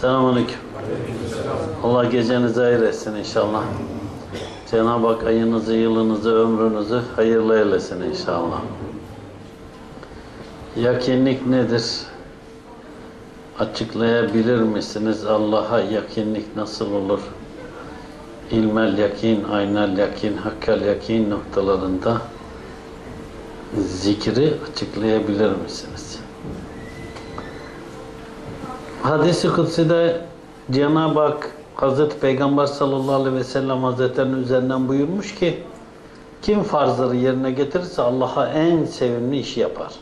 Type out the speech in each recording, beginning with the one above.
Selamünaleyküm. Allah gecenizi hayır etsin inşallah. Cenab-ı Hak ayınızı, yılınızı, ömrünüzü hayırlı eylesin inşallah. Yakinlik nedir? Açıklayabilir misiniz? Allah'a yakinlik nasıl olur? İlmel yakin, aynel yakin, hakkel yakin noktalarında zikri açıklayabilir misiniz? Hadis-i kutsi'de Cenab-ı Hak Hazreti Peygamber sallallahu aleyhi ve sellem Hazretlerinin üzerinden buyurmuş ki kim farzları yerine getirirse Allah'a en sevimli işi yapar.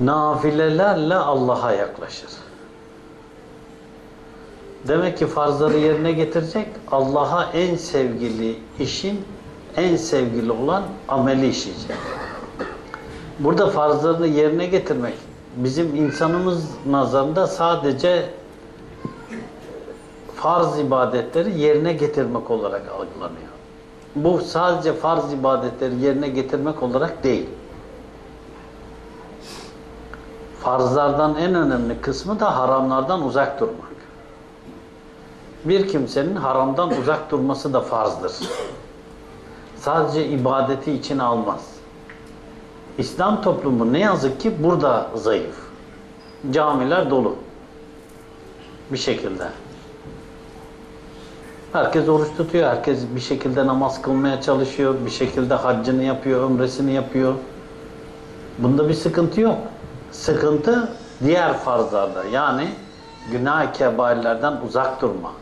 Nafilelerle Allah'a yaklaşır. Demek ki farzları yerine getirecek, Allah'a en sevgili işin, en sevgili olan ameli işleyecek. Burada farzlarını yerine getirmek bizim insanımız nazarında sadece farz ibadetleri yerine getirmek olarak algılanıyor. Bu sadece farz ibadetleri yerine getirmek olarak değil. Farzlardan en önemli kısmı da haramlardan uzak durmak. Bir kimsenin haramdan uzak durması da farzdır. Sadece ibadeti içine almaz. İslam toplumu ne yazık ki burada zayıf. Camiler dolu. Bir şekilde. Herkes oruç tutuyor, herkes bir şekilde namaz kılmaya çalışıyor, bir şekilde haccını yapıyor, ömresini yapıyor. Bunda bir sıkıntı yok. Sıkıntı diğer farzlarda. Yani günah-ı kebairlerden uzak durma.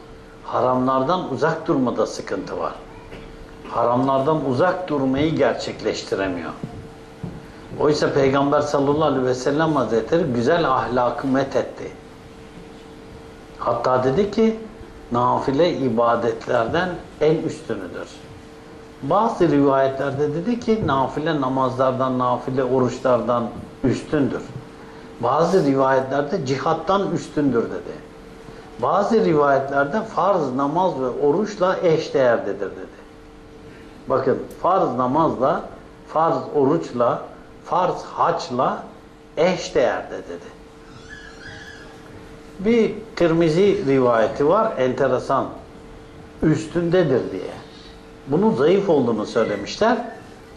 Haramlardan uzak durmada sıkıntı var. Haramlardan uzak durmayı gerçekleştiremiyor. Oysa Peygamber sallallahu aleyhi ve sellem Hazretleri güzel ahlakı methetti. Hatta dedi ki nafile ibadetlerden en üstünüdür. Bazı rivayetlerde dedi ki nafile namazlardan, nafile oruçlardan üstündür. Bazı rivayetlerde cihattan üstündür dedi. Bazı rivayetlerde farz, namaz ve oruçla eşdeğerdedir dedi. Bakın farz namazla, farz oruçla, farz haçla eşdeğerde dedi. Bir Tirmizi rivayeti var, enteresan. Üstündedir diye. Bunun zayıf olduğunu söylemişler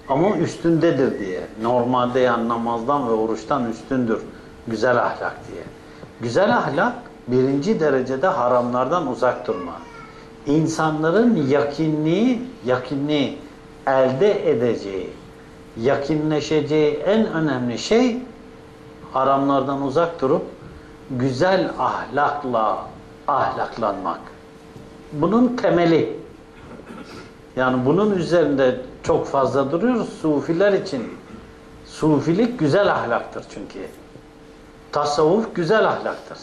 ama üstündedir diye. Normalde yani namazdan ve oruçtan üstündür güzel ahlak diye. Güzel ahlak birinci derecede haramlardan uzak durma. İnsanların yakinliği elde edeceği, yakinleşeceği en önemli şey haramlardan uzak durup güzel ahlakla ahlaklanmak. Bunun temeli. Yani bunun üzerinde çok fazla duruyoruz sufiler için. Sufilik güzel ahlaktır çünkü. Tasavvuf güzel ahlaktır.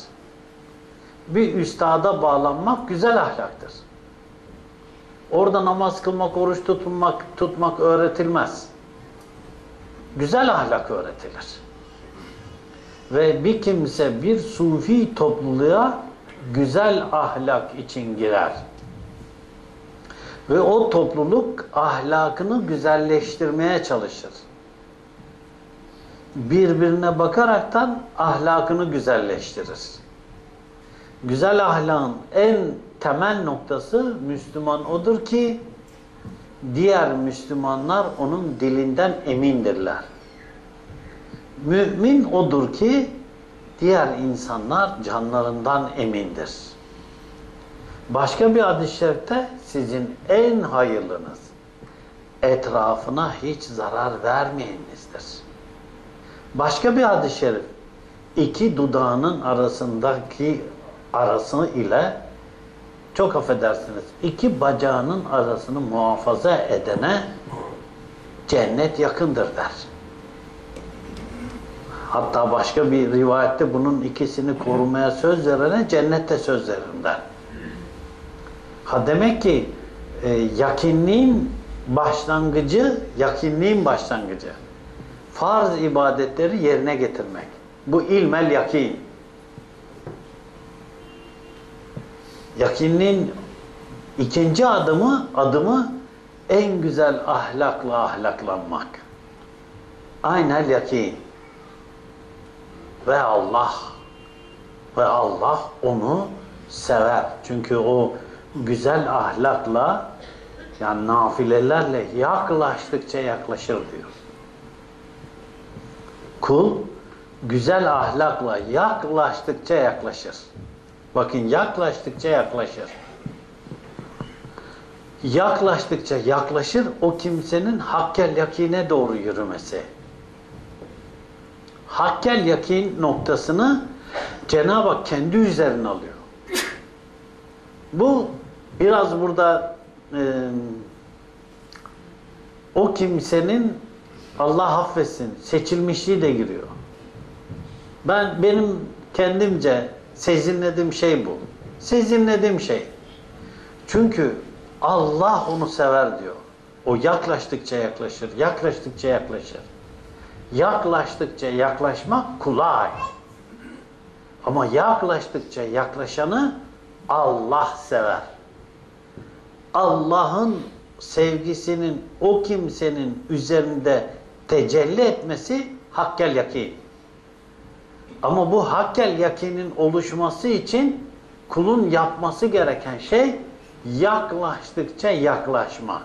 Bir üstada bağlanmak güzel ahlaktır. Orada namaz kılmak, oruç tutmak öğretilmez. Güzel ahlak öğretilir. Ve bir kimse bir sufi topluluğa güzel ahlak için girer. Ve o topluluk ahlakını güzelleştirmeye çalışır. Birbirine bakaraktan ahlakını güzelleştirir. Güzel ahlakın en temel noktası Müslüman odur ki diğer Müslümanlar onun dilinden emindirler. Mümin odur ki diğer insanlar canlarından emindir. Başka bir hadis-i şerifte sizin en hayırlınız etrafına hiç zarar vermeyenizdir. Başka bir hadis-i şerif iki dudağının arasını ile çok affedersiniz, iki bacağının arasını muhafaza edene cennet yakındır der. Hatta başka bir rivayette bunun ikisini korumaya söz verene cennette söz verir der. Ha demek ki yakinliğin başlangıcı farz ibadetleri yerine getirmek. Bu ilmel yakin. Yakinin ikinci adımı en güzel ahlakla ahlaklanmak. Aynel yakin. Ve Allah onu sever. Çünkü o güzel ahlakla, yani nafilelerle yaklaştıkça yaklaşır diyor. Kul güzel ahlakla yaklaştıkça yaklaşır. Bakın, yaklaştıkça yaklaşır. Yaklaştıkça yaklaşır o kimsenin hakkel yakine doğru yürümesi. Hakkel yakin noktasını Cenab-ı Hak kendi üzerine alıyor. Bu biraz burada o kimsenin, Allah affetsin, seçilmişliği de giriyor. Benim kendimce sezinlediğim şey bu. Sezinlediğim şey. Çünkü Allah onu sever diyor. O yaklaştıkça yaklaşır, yaklaştıkça yaklaşır. Yaklaştıkça yaklaşmak kula ait. Ama yaklaştıkça yaklaşanı Allah sever. Allah'ın sevgisinin o kimsenin üzerinde tecelli etmesi hakkel yakin. Ama bu hakkel yakinin oluşması için kulun yapması gereken şey yaklaştıkça yaklaşmak.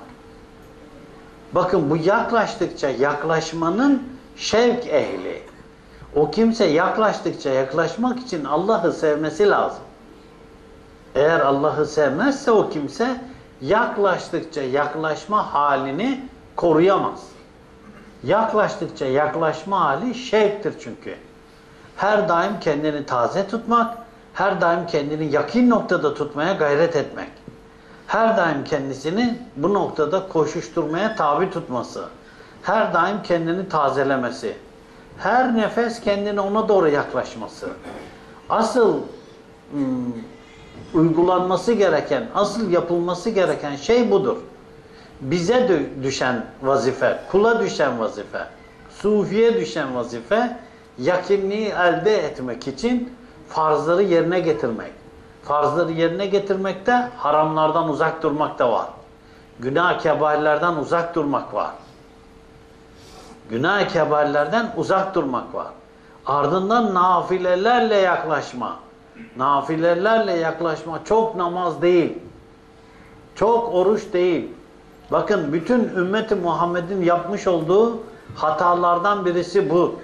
Bakın, bu yaklaştıkça yaklaşmanın şevk ehli. O kimse yaklaştıkça yaklaşmak için Allah'ı sevmesi lazım. Eğer Allah'ı sevmezse o kimse yaklaştıkça yaklaşma halini koruyamaz. Yaklaştıkça yaklaşma hali şevktir çünkü. Her daim kendini taze tutmak, her daim kendini yakın noktada tutmaya gayret etmek. Her daim kendisini bu noktada koşuşturmaya tabi tutması. Her daim kendini tazelemesi. Her nefes kendini ona doğru yaklaşması. Asıl uygulanması gereken, asıl yapılması gereken şey budur. Bize düşen vazife, kula düşen vazife, sufiye düşen vazife, yakinliği elde etmek için farzları yerine getirmek. Farzları yerine getirmekte haramlardan uzak durmak da var. Günah-ı kebairlerden uzak durmak var. Günah-ı kebairlerden uzak durmak var. Ardından nafilelerle yaklaşma. Nafilelerle yaklaşma çok namaz değil. Çok oruç değil. Bakın, bütün ümmeti Muhammed'in yapmış olduğu hatalardan birisi bu.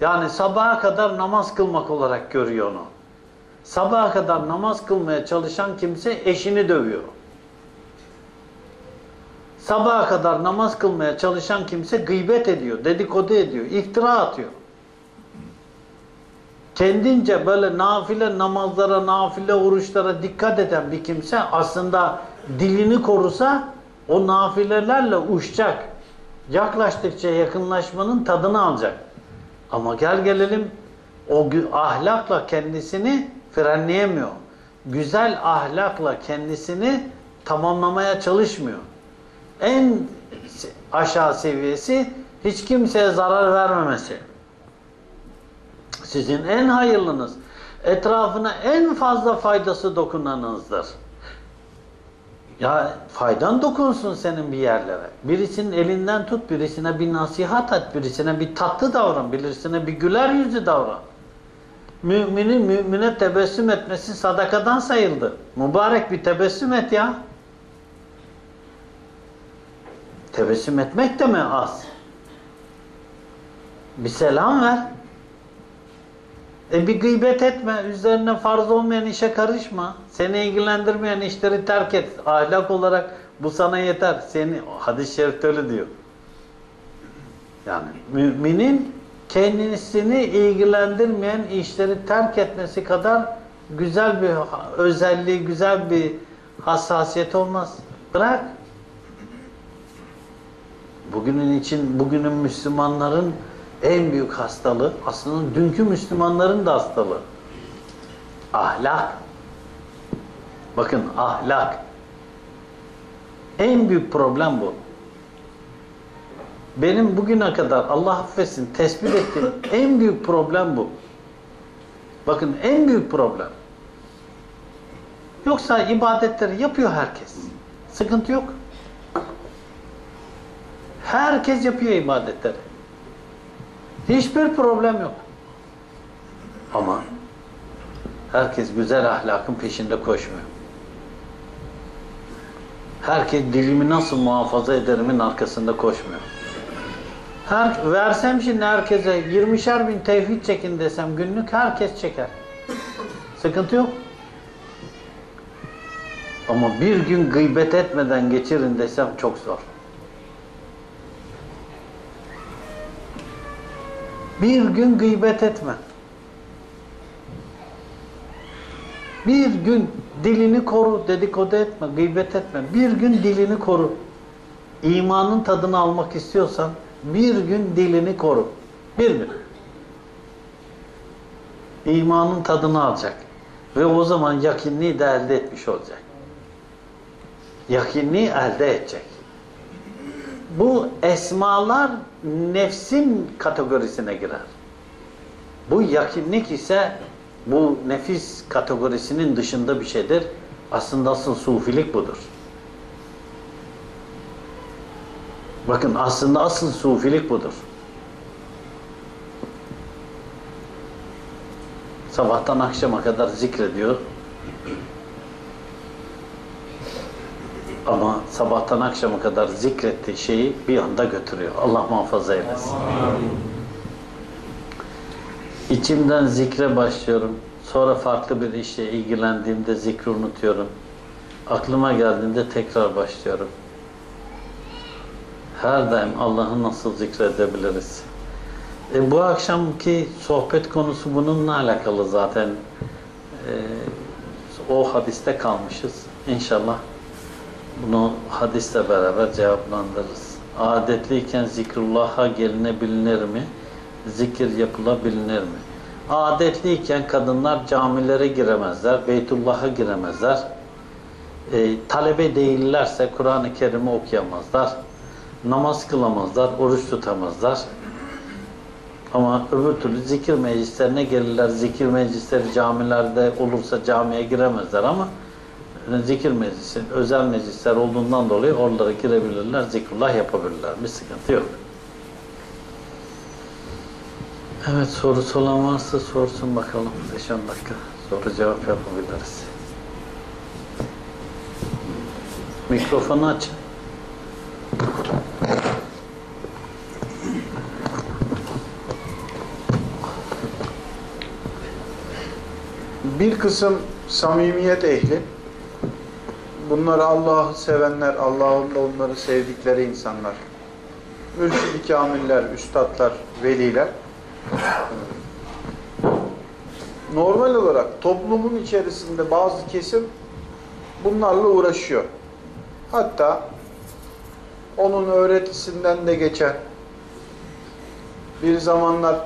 Yani sabaha kadar namaz kılmak olarak görüyor onu. Sabaha kadar namaz kılmaya çalışan kimse eşini dövüyor. Sabaha kadar namaz kılmaya çalışan kimse gıybet ediyor, dedikodu ediyor, iftira atıyor. Kendince böyle nafile namazlara, nafile oruçlara dikkat eden bir kimse aslında dilini korusa o nafilelerle uçacak. Yaklaştıkça yakınlaşmanın tadını alacak. Ama gel gelelim o ahlakla kendisini frenleyemiyor. Güzel ahlakla kendisini tamamlamaya çalışmıyor. En aşağı seviyesi hiç kimseye zarar vermemesi. Sizin en hayırlınız, etrafına en fazla faydası dokunanınızdır. Ya faydan dokunsun senin bir yerlere. Birisinin elinden tut, birisine bir nasihat et, birisine bir tatlı davran, birisine bir güler yüzlü davran. Müminin mümine tebessüm etmesi sadakadan sayıldı. Mübarek bir tebessüm et ya. Tebessüm etmek de mi az? Bir selam ver. Bir gıybet etme, üzerine farz olmayan işe karışma. Seni ilgilendirmeyen işleri terk et. Ahlak olarak bu sana yeter. Hadis-i Şerif öyle diyor. Yani müminin kendisini ilgilendirmeyen işleri terk etmesi kadar güzel bir özelliği, güzel bir hassasiyet olmaz. Bırak. Bugünün Müslümanların en büyük hastalığı, aslında dünkü Müslümanların da hastalığı. Ahlak. Bakın, ahlak. En büyük problem bu. Benim bugüne kadar, Allah affetsin, tespit ettiğim en büyük problem bu. Bakın, en büyük problem. Yoksa ibadetleri yapıyor herkes. Sıkıntı yok. Herkes yapıyor ibadetleri. Hiçbir problem yok. Ama herkes güzel ahlakın peşinde koşmuyor. Herkes dilimi nasıl muhafaza ederimin arkasında koşmuyor. Versem şimdi herkese 20'şer bin tevhid çekin desem günlük, herkes çeker. Sıkıntı yok. Ama bir gün gıybet etmeden geçirin desem çok zor. Bir gün gıybet etme. Bir gün dilini koru, dedikodu etme, gıybet etme. Bir gün dilini koru. İmanın tadını almak istiyorsan bir gün dilini koru. Bir gün. İmanın tadını alacak. Ve o zaman yakinliği de elde etmiş olacak. Yakinliği elde edecek. Bu esmalar nefsin kategorisine girer. Bu yakinlik ise bu nefis kategorisinin dışında bir şeydir. Aslında asıl sufilik budur. Bakın aslında asıl sufilik budur. Sabahtan akşama kadar zikrediyor. Ama sabahtan akşama kadar zikrettiği şeyi bir anda götürüyor. Allah muhafaza eylesin. İçimden zikre başlıyorum. Sonra farklı bir işle ilgilendiğimde zikri unutuyorum. Aklıma geldiğinde tekrar başlıyorum. Her daim Allah'ı nasıl zikredebiliriz? Bu akşamki sohbet konusu bununla alakalı zaten. O hadiste kalmışız. İnşallah bunu hadisle beraber cevaplandırırız. Adetliyken zikrullah'a gelinebilir mi? Zikir yapılabilir mi? Adetliyken kadınlar camilere giremezler, Beytullah'a giremezler. Talebe değillerse Kur'an-ı Kerim'i okuyamazlar. Namaz kılamazlar, oruç tutamazlar. Ama öbür türlü zikir meclislerine gelirler. Zikir meclisleri camilerde olursa camiye giremezler ama zikir meclisi, özel meclisler olduğundan dolayı oralara girebilirler, zikrullah yapabilirler. Bir sıkıntı yok. Evet, sorusu olan varsa sorsun bakalım. 5-10 dakika soru cevap yapabiliriz. Mikrofonu aç. Bir kısım samimiyet ehli, bunları Allah'ı sevenler, Allah'ın da onları sevdikleri insanlar, mürşid-i kamiller, üstadlar, veliler, normal olarak toplumun içerisinde bazı kesim bunlarla uğraşıyor. Hatta onun öğretisinden de geçen, bir zamanlar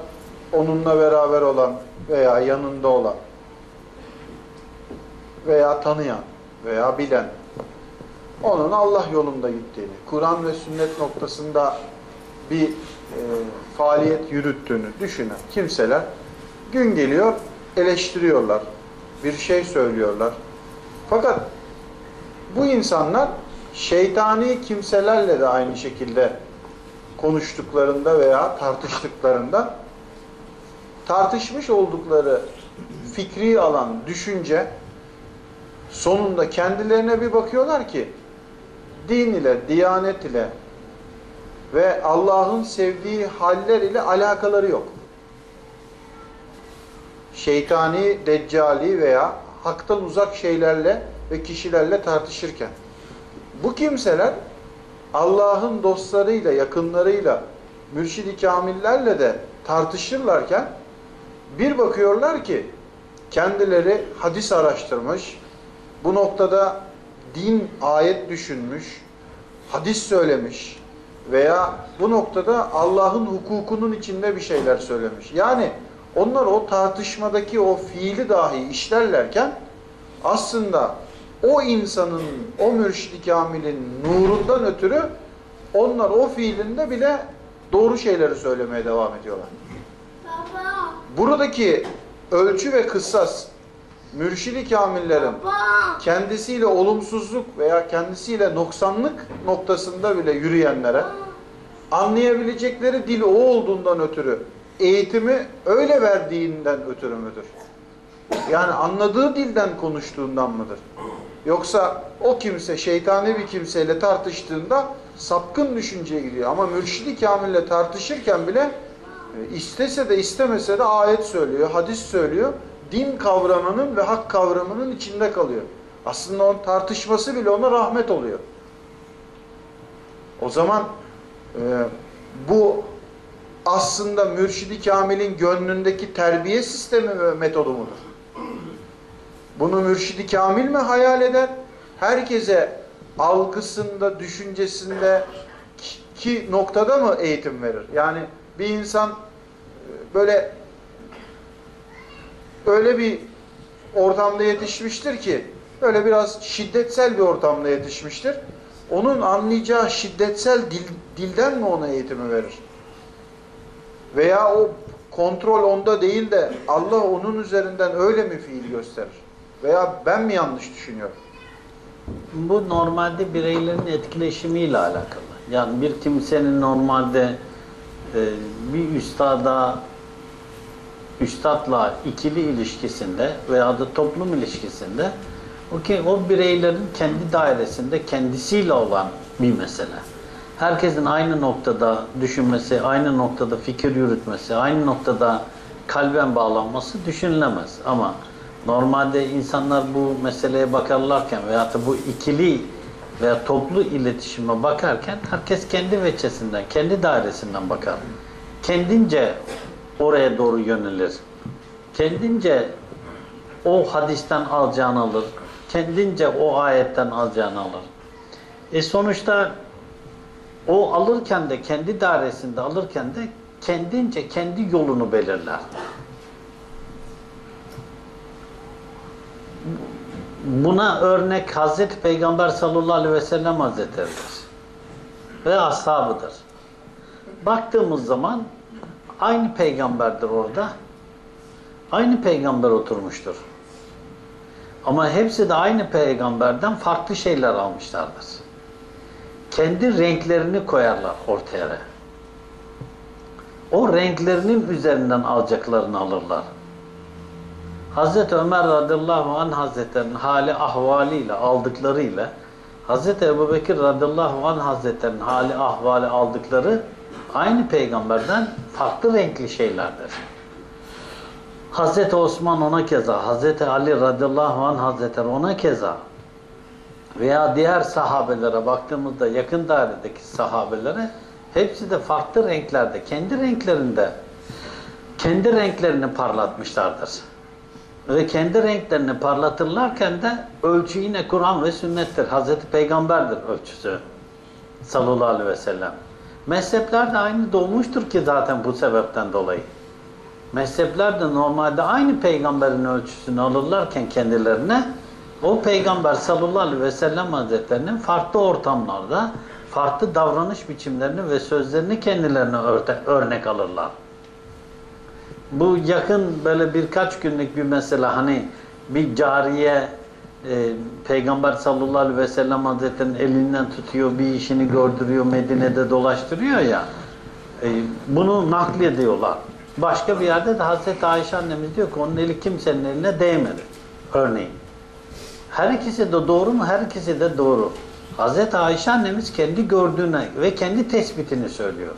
onunla beraber olan veya yanında olan veya tanıyan veya bilen, onun Allah yolunda gittiğini, Kur'an ve sünnet noktasında bir faaliyet yürüttüğünü düşünen kimseler gün geliyor eleştiriyorlar, bir şey söylüyorlar. Fakat bu insanlar şeytani kimselerle de aynı şekilde konuştuklarında veya tartıştıklarında tartışmış oldukları fikri alan, düşünce sonunda kendilerine bir bakıyorlar ki din ile, diyanet ile ve Allah'ın sevdiği haller ile alakaları yok. Şeytani, deccali veya haktan uzak şeylerle ve kişilerle tartışırken bu kimseler Allah'ın dostlarıyla, yakınlarıyla, mürşid-i kamillerle de tartışırlarken bir bakıyorlar ki kendileri hadis araştırmış, bu noktada din, ayet düşünmüş, hadis söylemiş veya bu noktada Allah'ın hukukunun içinde bir şeyler söylemiş. Yani onlar o tartışmadaki o fiili dahi işlerlerken aslında o insanın, o mürşid-i kamilin nurundan ötürü onlar o fiilinde bile doğru şeyleri söylemeye devam ediyorlar. Baba. Buradaki ölçü ve kıssas mürşid-i kamillerin kendisiyle olumsuzluk veya kendisiyle noksanlık noktasında bile yürüyenlere anlayabilecekleri dil o olduğundan ötürü eğitimi öyle verdiğinden ötürü müdür? Yani anladığı dilden konuştuğundan mıdır? Yoksa o kimse şeytani bir kimseyle tartıştığında sapkın düşünceye gidiyor. Ama mürşid-i kamille tartışırken bile istese de istemese de ayet söylüyor, hadis söylüyor. Din kavramının ve hak kavramının içinde kalıyor. Aslında onun tartışması bile ona rahmet oluyor. O zaman bu aslında mürşid-i kamilin gönlündeki terbiye sistemi ve metodu mudur? Bunu mürşid-i kamil mi hayal eder? Herkese algısında, düşüncesinde ki noktada mı eğitim verir? Yani bir insan böyle öyle bir ortamda yetişmiştir ki, böyle biraz şiddetsel bir ortamda yetişmiştir. Onun anlayacağı şiddetsel dilden mi ona eğitimi verir? Veya o kontrol onda değil de Allah onun üzerinden öyle mi fiil gösterir? Veya ben mi yanlış düşünüyorum? Bu normalde bireylerin etkileşimiyle alakalı. Yani bir kimsenin normalde bir üstadla ikili ilişkisinde veya da toplum ilişkisinde o bireylerin kendi dairesinde kendisiyle olan bir mesele. Herkesin aynı noktada düşünmesi, aynı noktada fikir yürütmesi, aynı noktada kalben bağlanması düşünülemez. Ama normalde insanlar bu meseleye bakarlarken veya da bu ikili veya toplu iletişime bakarken herkes kendi veçesinden, kendi dairesinden bakar. Kendince oraya doğru yönelir. Kendince o hadisten alacağını alır. Kendince o ayetten alacağını alır. Sonuçta o alırken de, kendi dairesinde alırken de kendince kendi yolunu belirler. Buna örnek Hazreti Peygamber sallallahu aleyhi ve sellem hazretleridir. Ve ashabıdır. Baktığımız zaman aynı peygamberdir orada. Aynı peygamber oturmuştur. Ama hepsi de aynı peygamberden farklı şeyler almışlardır. Kendi renklerini koyarlar ortaya. O renklerinin üzerinden alacaklarını alırlar. Hazreti Ömer radıyallahu anh hazretlerinin hali ahvaliyle, aldıklarıyla Hazreti Ebu Bekir radıyallahu anh hazretlerinin hali ahvali aldıkları aynı peygamberden farklı renkli şeylerdir. Hazreti Osman ona keza, Hazreti Ali radıyallahu anh hazretleri ona keza veya diğer sahabelere baktığımızda yakın dairedeki sahabelere hepsi de farklı renklerde, kendi renklerinde kendi renklerini parlatmışlardır. Ve kendi renklerini parlatırlarken de ölçü yine Kur'an ve sünnettir. Hazreti Peygamber'dir ölçüsü. Sallallahu aleyhi ve sellem. Mezhepler de aynı doğmuştur ki zaten bu sebepten dolayı. Mezhepler de normalde aynı peygamberin ölçüsünü alırlarken kendilerine o peygamber sallallahu aleyhi ve sellem hazretlerinin farklı ortamlarda farklı davranış biçimlerini ve sözlerini kendilerine örnek alırlar. Bu yakın böyle birkaç günlük bir mesele, hani bir cariye Peygamber sallallahu aleyhi ve sellem hazretlerinin elinden tutuyor, bir işini gördürüyor, Medine'de dolaştırıyor ya, bunu naklediyorlar. Başka bir yerde de Hazreti Ayşe annemiz diyor ki onun eli kimsenin eline değmedi. Örneğin. Her ikisi de doğru mu? Her ikisi de doğru. Hazreti Ayşe annemiz kendi gördüğüne ve kendi tespitini söylüyor.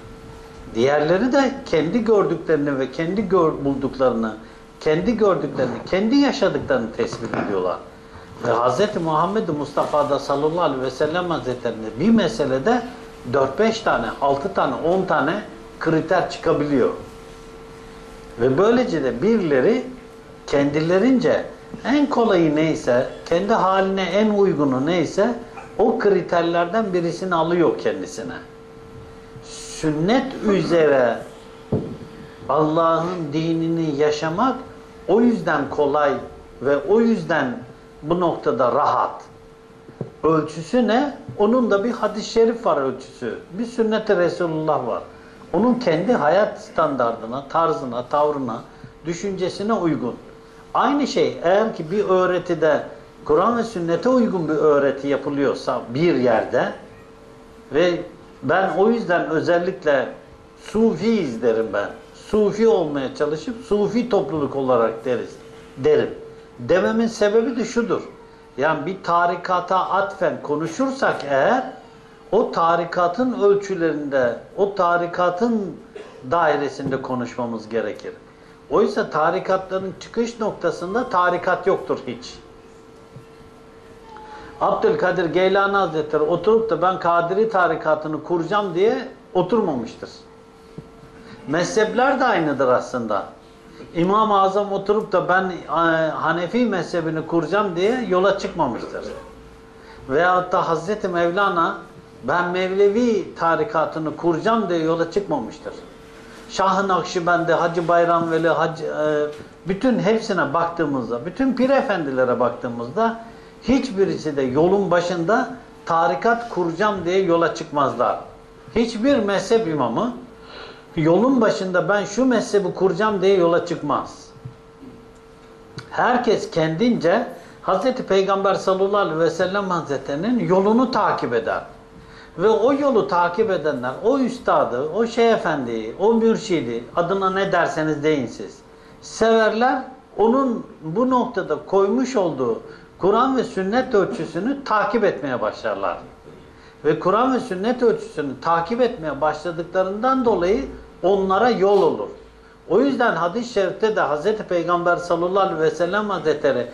Diğerleri de kendi gördüklerini ve kendi bulduklarını, kendi gördüklerini, kendi yaşadıklarını tespit ediyorlar. Ve Hz. Muhammed Mustafa da sallallahu aleyhi ve sellem hazretlerinde bir meselede 4-5 tane, 6 tane, 10 tane kriter çıkabiliyor. Ve böylece de birileri kendilerince en kolayı neyse, kendi haline en uygunu neyse o kriterlerden birisini alıyor kendisine. Sünnet üzere Allah'ın dinini yaşamak o yüzden kolay ve o yüzden bu noktada rahat. Ölçüsü ne? Onun da bir hadis-i şerif var ölçüsü. Bir sünnet-i Resulullah var. Onun kendi hayat standardına, tarzına, tavrına, düşüncesine uygun. Aynı şey eğer ki bir öğretide Kur'an ve sünnete uygun bir öğreti yapılıyorsa bir yerde ve ben o yüzden özellikle Sufiyiz derim ben. Sufi olmaya çalışıp Sufi topluluk olarak derim. Dememin sebebi de şudur. Yani bir tarikata atfen konuşursak eğer o tarikatın ölçülerinde, o tarikatın dairesinde konuşmamız gerekir. Oysa tarikatların çıkış noktasında tarikat yoktur hiç. Abdülkadir Geylani Hazretleri oturup da ben Kadiri tarikatını kuracağım diye oturmamıştır. Mezhepler de aynıdır aslında. İmam-ı Azam oturup da ben Hanefi mezhebini kuracağım diye yola çıkmamıştır. Veyahut da Hazreti Mevlana ben Mevlevi tarikatını kuracağım diye yola çıkmamıştır. Şah-ı Nakşibendi, Hacı Bayram Veli, bütün hepsine baktığımızda, bütün pir efendilere baktığımızda hiçbirisi de yolun başında tarikat kuracağım diye yola çıkmazlar. Hiçbir mezhep imamı yolun başında ben şu mezhebi kuracağım diye yola çıkmaz. Herkes kendince Hz. Peygamber sallallahu aleyhi ve sellem Hazretleri'nin yolunu takip eder. Ve o yolu takip edenler, o üstadı, o efendiyi, o mürşidi, adına ne derseniz deyin siz, severler, onun bu noktada koymuş olduğu Kur'an ve sünnet ölçüsünü takip etmeye başlarlar. Ve Kur'an ve sünnet ölçüsünü takip etmeye başladıklarından dolayı onlara yol olur. O yüzden hadis-i şerifte de Hz. Peygamber sallallahu aleyhi ve sellem Hazretleri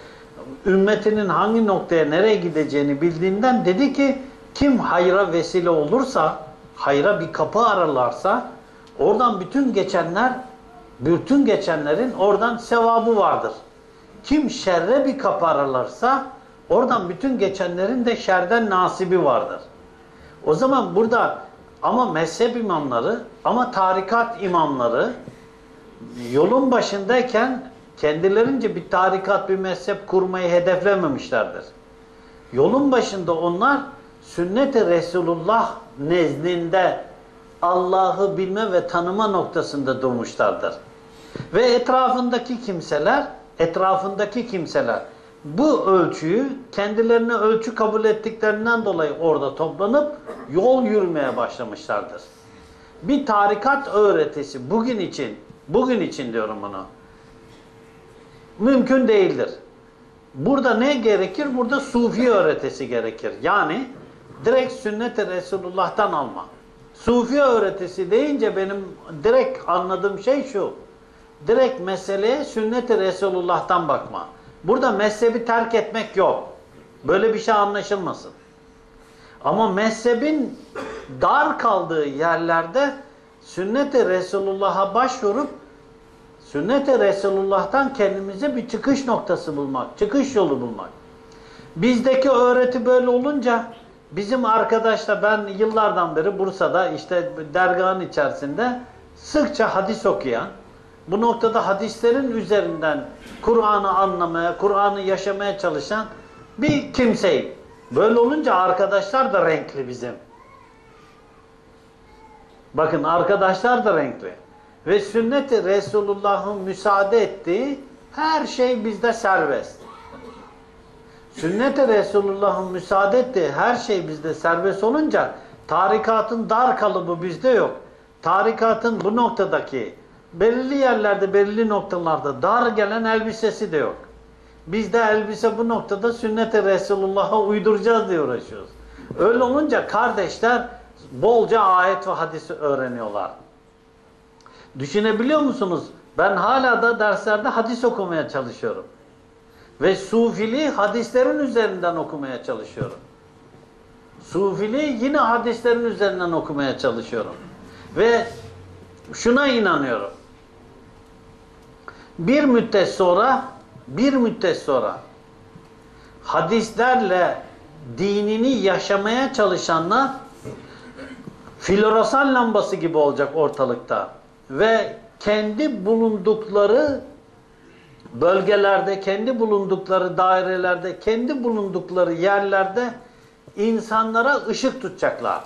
ümmetinin hangi noktaya, nereye gideceğini bildiğinden dedi ki, kim hayra vesile olursa, hayra bir kapı aralarsa, oradan bütün geçenlerin oradan sevabı vardır. Kim şerre bir kapı aralarsa, oradan bütün geçenlerin de şerden nasibi vardır. O zaman burada ama mezhep imamları, ama tarikat imamları yolun başındayken kendilerince bir tarikat, bir mezhep kurmayı hedeflememişlerdir. Yolun başında onlar sünnet-i Resulullah nezdinde Allah'ı bilme ve tanıma noktasında durmuşlardır. Ve etrafındaki kimseler bu ölçüyü kendilerine ölçü kabul ettiklerinden dolayı orada toplanıp yol yürümeye başlamışlardır. Bir tarikat öğretisi bugün için diyorum bunu, mümkün değildir. Burada ne gerekir? Burada Sufi öğretisi gerekir. Yani direkt sünnet-i Resulullah'tan alma. Sufi öğretisi deyince benim direkt anladığım şey şu. Direkt meseleye sünnet-i Resulullah'tan bakma. Burada mezhebi terk etmek yok. Böyle bir şey anlaşılmasın. Ama mezhebin dar kaldığı yerlerde sünnet-i Resulullah'a başvurup sünnet-i Resulullah'tan kendimize bir çıkış noktası bulmak, çıkış yolu bulmak. Bizdeki öğreti böyle olunca bizim arkadaşla ben yıllardan beri Bursa'da işte dergahın içerisinde sıkça hadis okuyan, bu noktada hadislerin üzerinden Kur'an'ı anlamaya, Kur'an'ı yaşamaya çalışan bir kimseyim. Böyle olunca arkadaşlar da renkli bizim. Bakın arkadaşlar da renkli. Ve sünnet-i Resulullah'ın müsaade ettiği her şey bizde serbest. Sünnet-i Resulullah'ın müsaade ettiği her şey bizde serbest olunca tarikatın dar kalıbı bizde yok. Tarikatın bu noktadaki belirli yerlerde, belirli noktalarda dar gelen elbisesi de yok. Bizde elbise bu noktada sünnet-i Resulullah'a uyduracağız diye uğraşıyoruz. Öyle olunca kardeşler bolca ayet ve hadisi öğreniyorlar. Düşünebiliyor musunuz? Ben hala da derslerde hadis okumaya çalışıyorum. Ve sufiliği hadislerin üzerinden okumaya çalışıyorum. Sufiliği yine hadislerin üzerinden okumaya çalışıyorum. Ve şuna inanıyorum. Bir müddet sonra hadislerle dinini yaşamaya çalışanlar floresan lambası gibi olacak ortalıkta. Ve kendi bulundukları bölgelerde, kendi bulundukları dairelerde, kendi bulundukları yerlerde insanlara ışık tutacaklar.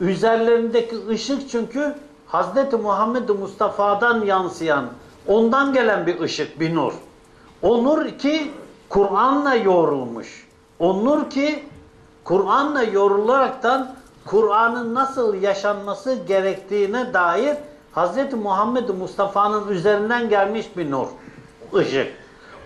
Üzerlerindeki ışık çünkü Hz. Muhammed Mustafa'dan yansıyan, ondan gelen bir ışık, bir nur. O nur ki Kur'an'la yoğrulmuş. O nur ki Kur'an'la yoğrularaktan Kur'an'ın nasıl yaşanması gerektiğine dair Hz. Muhammed Mustafa'nın üzerinden gelmiş bir nur, ışık.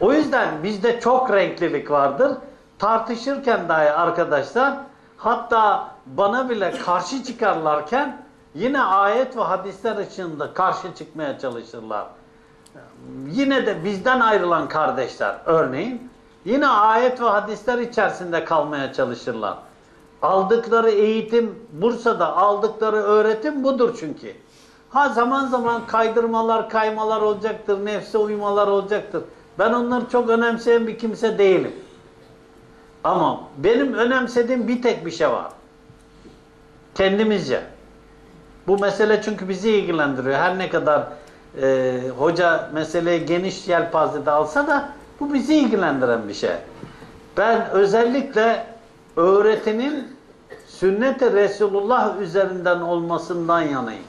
O yüzden bizde çok renklilik vardır. Tartışırken dahi arkadaşlar, hatta bana bile karşı çıkarlarken yine ayet ve hadisler ışığında karşı çıkmaya çalışırlar. Yine de bizden ayrılan kardeşler örneğin, yine ayet ve hadisler içerisinde kalmaya çalışırlar. Aldıkları eğitim, Bursa'da aldıkları öğretim budur çünkü. Ha zaman zaman kaydırmalar, kaymalar olacaktır, nefse uymalar olacaktır. Ben onları çok önemseyen bir kimse değilim. Ama benim önemsediğim bir tek bir şey var. Kendimizce. Bu mesele çünkü bizi ilgilendiriyor. Her ne kadar hoca meseleyi geniş yelpazede alsa da bu bizi ilgilendiren bir şey. Ben özellikle öğretinin sünnet-i Resulullah üzerinden olmasından yanayım.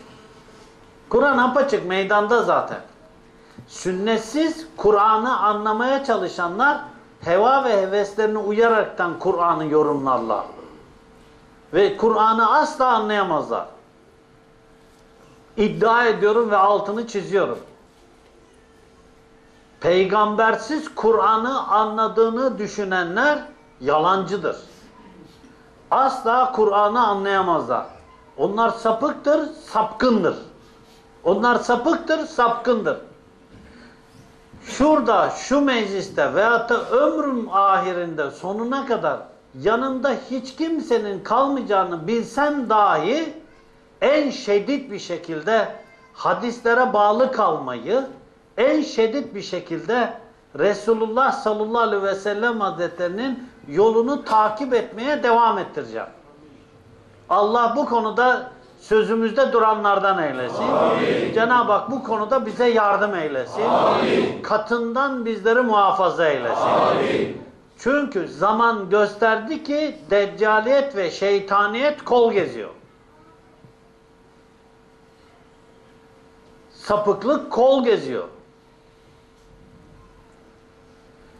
Kur'an apaçık meydanda zaten. Sünnetsiz Kur'an'ı anlamaya çalışanlar heva ve heveslerini uyaraktan Kur'an'ı yorumlarlar. Ve Kur'an'ı asla anlayamazlar. İddia ediyorum ve altını çiziyorum. Peygambersiz Kur'an'ı anladığını düşünenler yalancıdır. Asla Kur'an'ı anlayamazlar. Onlar sapıktır, sapkındır. Onlar sapıktır, sapkındır. Şurada, şu mecliste veyahut da ömrüm ahirinde sonuna kadar yanımda hiç kimsenin kalmayacağını bilsem dahi en şiddet bir şekilde hadislere bağlı kalmayı, en şiddet bir şekilde Resulullah sallallahu aleyhi ve sellem hazretlerinin yolunu takip etmeye devam ettireceğim. Allah bu konuda sözümüzde duranlardan eylesin. Cenab-ı Hak bu konuda bize yardım eylesin. Amin. Katından bizleri muhafaza eylesin. Amin. Çünkü zaman gösterdi ki deccaliyet ve şeytaniyet kol geziyor. Sapıklık kol geziyor.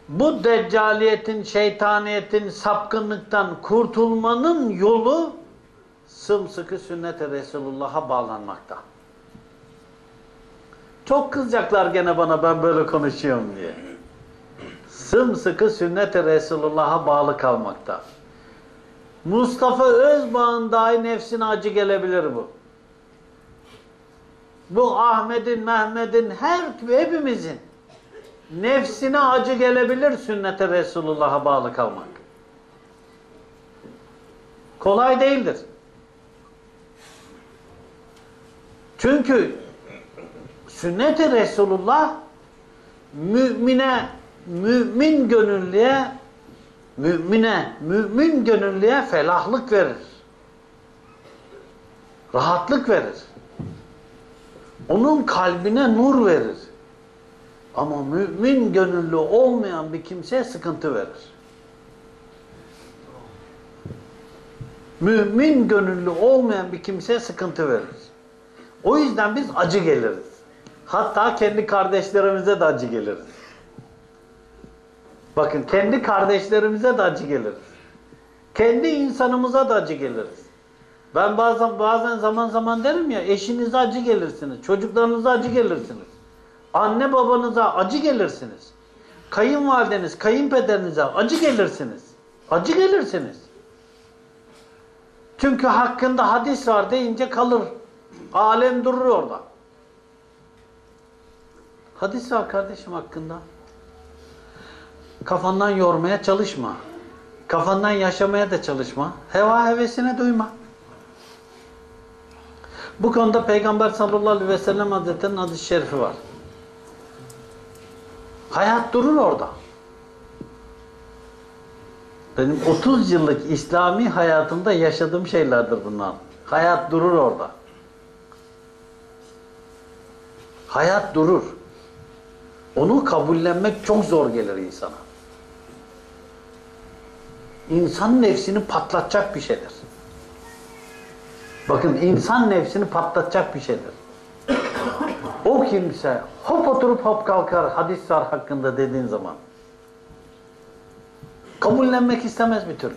Bu deccaliyetin, şeytaniyetin, sapkınlıktan kurtulmanın yolu sımsıkı sünnet-i Resulullah'a bağlanmakta. Çok kızacaklar gene bana ben böyle konuşuyorum diye. Sımsıkı sünnet-i Resulullah'a bağlı kalmakta. Mustafa Özbağ'ın dahi nefsine acı gelebilir bu. Bu Ahmet'in, Mehmet'in, hepimizin nefsine acı gelebilir sünnet-i Resulullah'a bağlı kalmak. Kolay değildir. Çünkü sünnet-i Resulullah mümin gönüllüye felahlık verir. Rahatlık verir. Onun kalbine nur verir. Ama mümin gönüllü olmayan bir kimseye sıkıntı verir. Mümin gönüllü olmayan bir kimseye sıkıntı verir. O yüzden biz acı geliriz. Hatta kendi kardeşlerimize de acı geliriz. Bakın kendi kardeşlerimize de acı geliriz. Kendi insanımıza da acı geliriz. Ben bazen zaman zaman derim ya, eşinize acı gelirsiniz, çocuklarınıza acı gelirsiniz. Anne babanıza acı gelirsiniz. Kayınvalideniz, kayınpederinize acı gelirsiniz. Acı gelirsiniz. Çünkü hakkında hadis var deyince kalır. Alem durur orada. Hadis var kardeşim hakkında. Kafandan yormaya çalışma. Kafandan yaşamaya da çalışma. Heva hevesine duyma. Bu konuda Peygamber sallallahu aleyhi ve sellem hazretlerinin hadis-i şerifi var. Hayat durur orada. Benim 30 yıllık İslami hayatımda yaşadığım şeylerdir bunlar. Hayat durur orada. Hayat durur. Onu kabullenmek çok zor gelir insana. İnsan nefsini patlatacak bir şeydir. Bakın insan nefsini patlatacak bir şeydir. O kimse hop oturup hop kalkar hadisler hakkında dediğin zaman. Kabullenmek istemez bir türlü.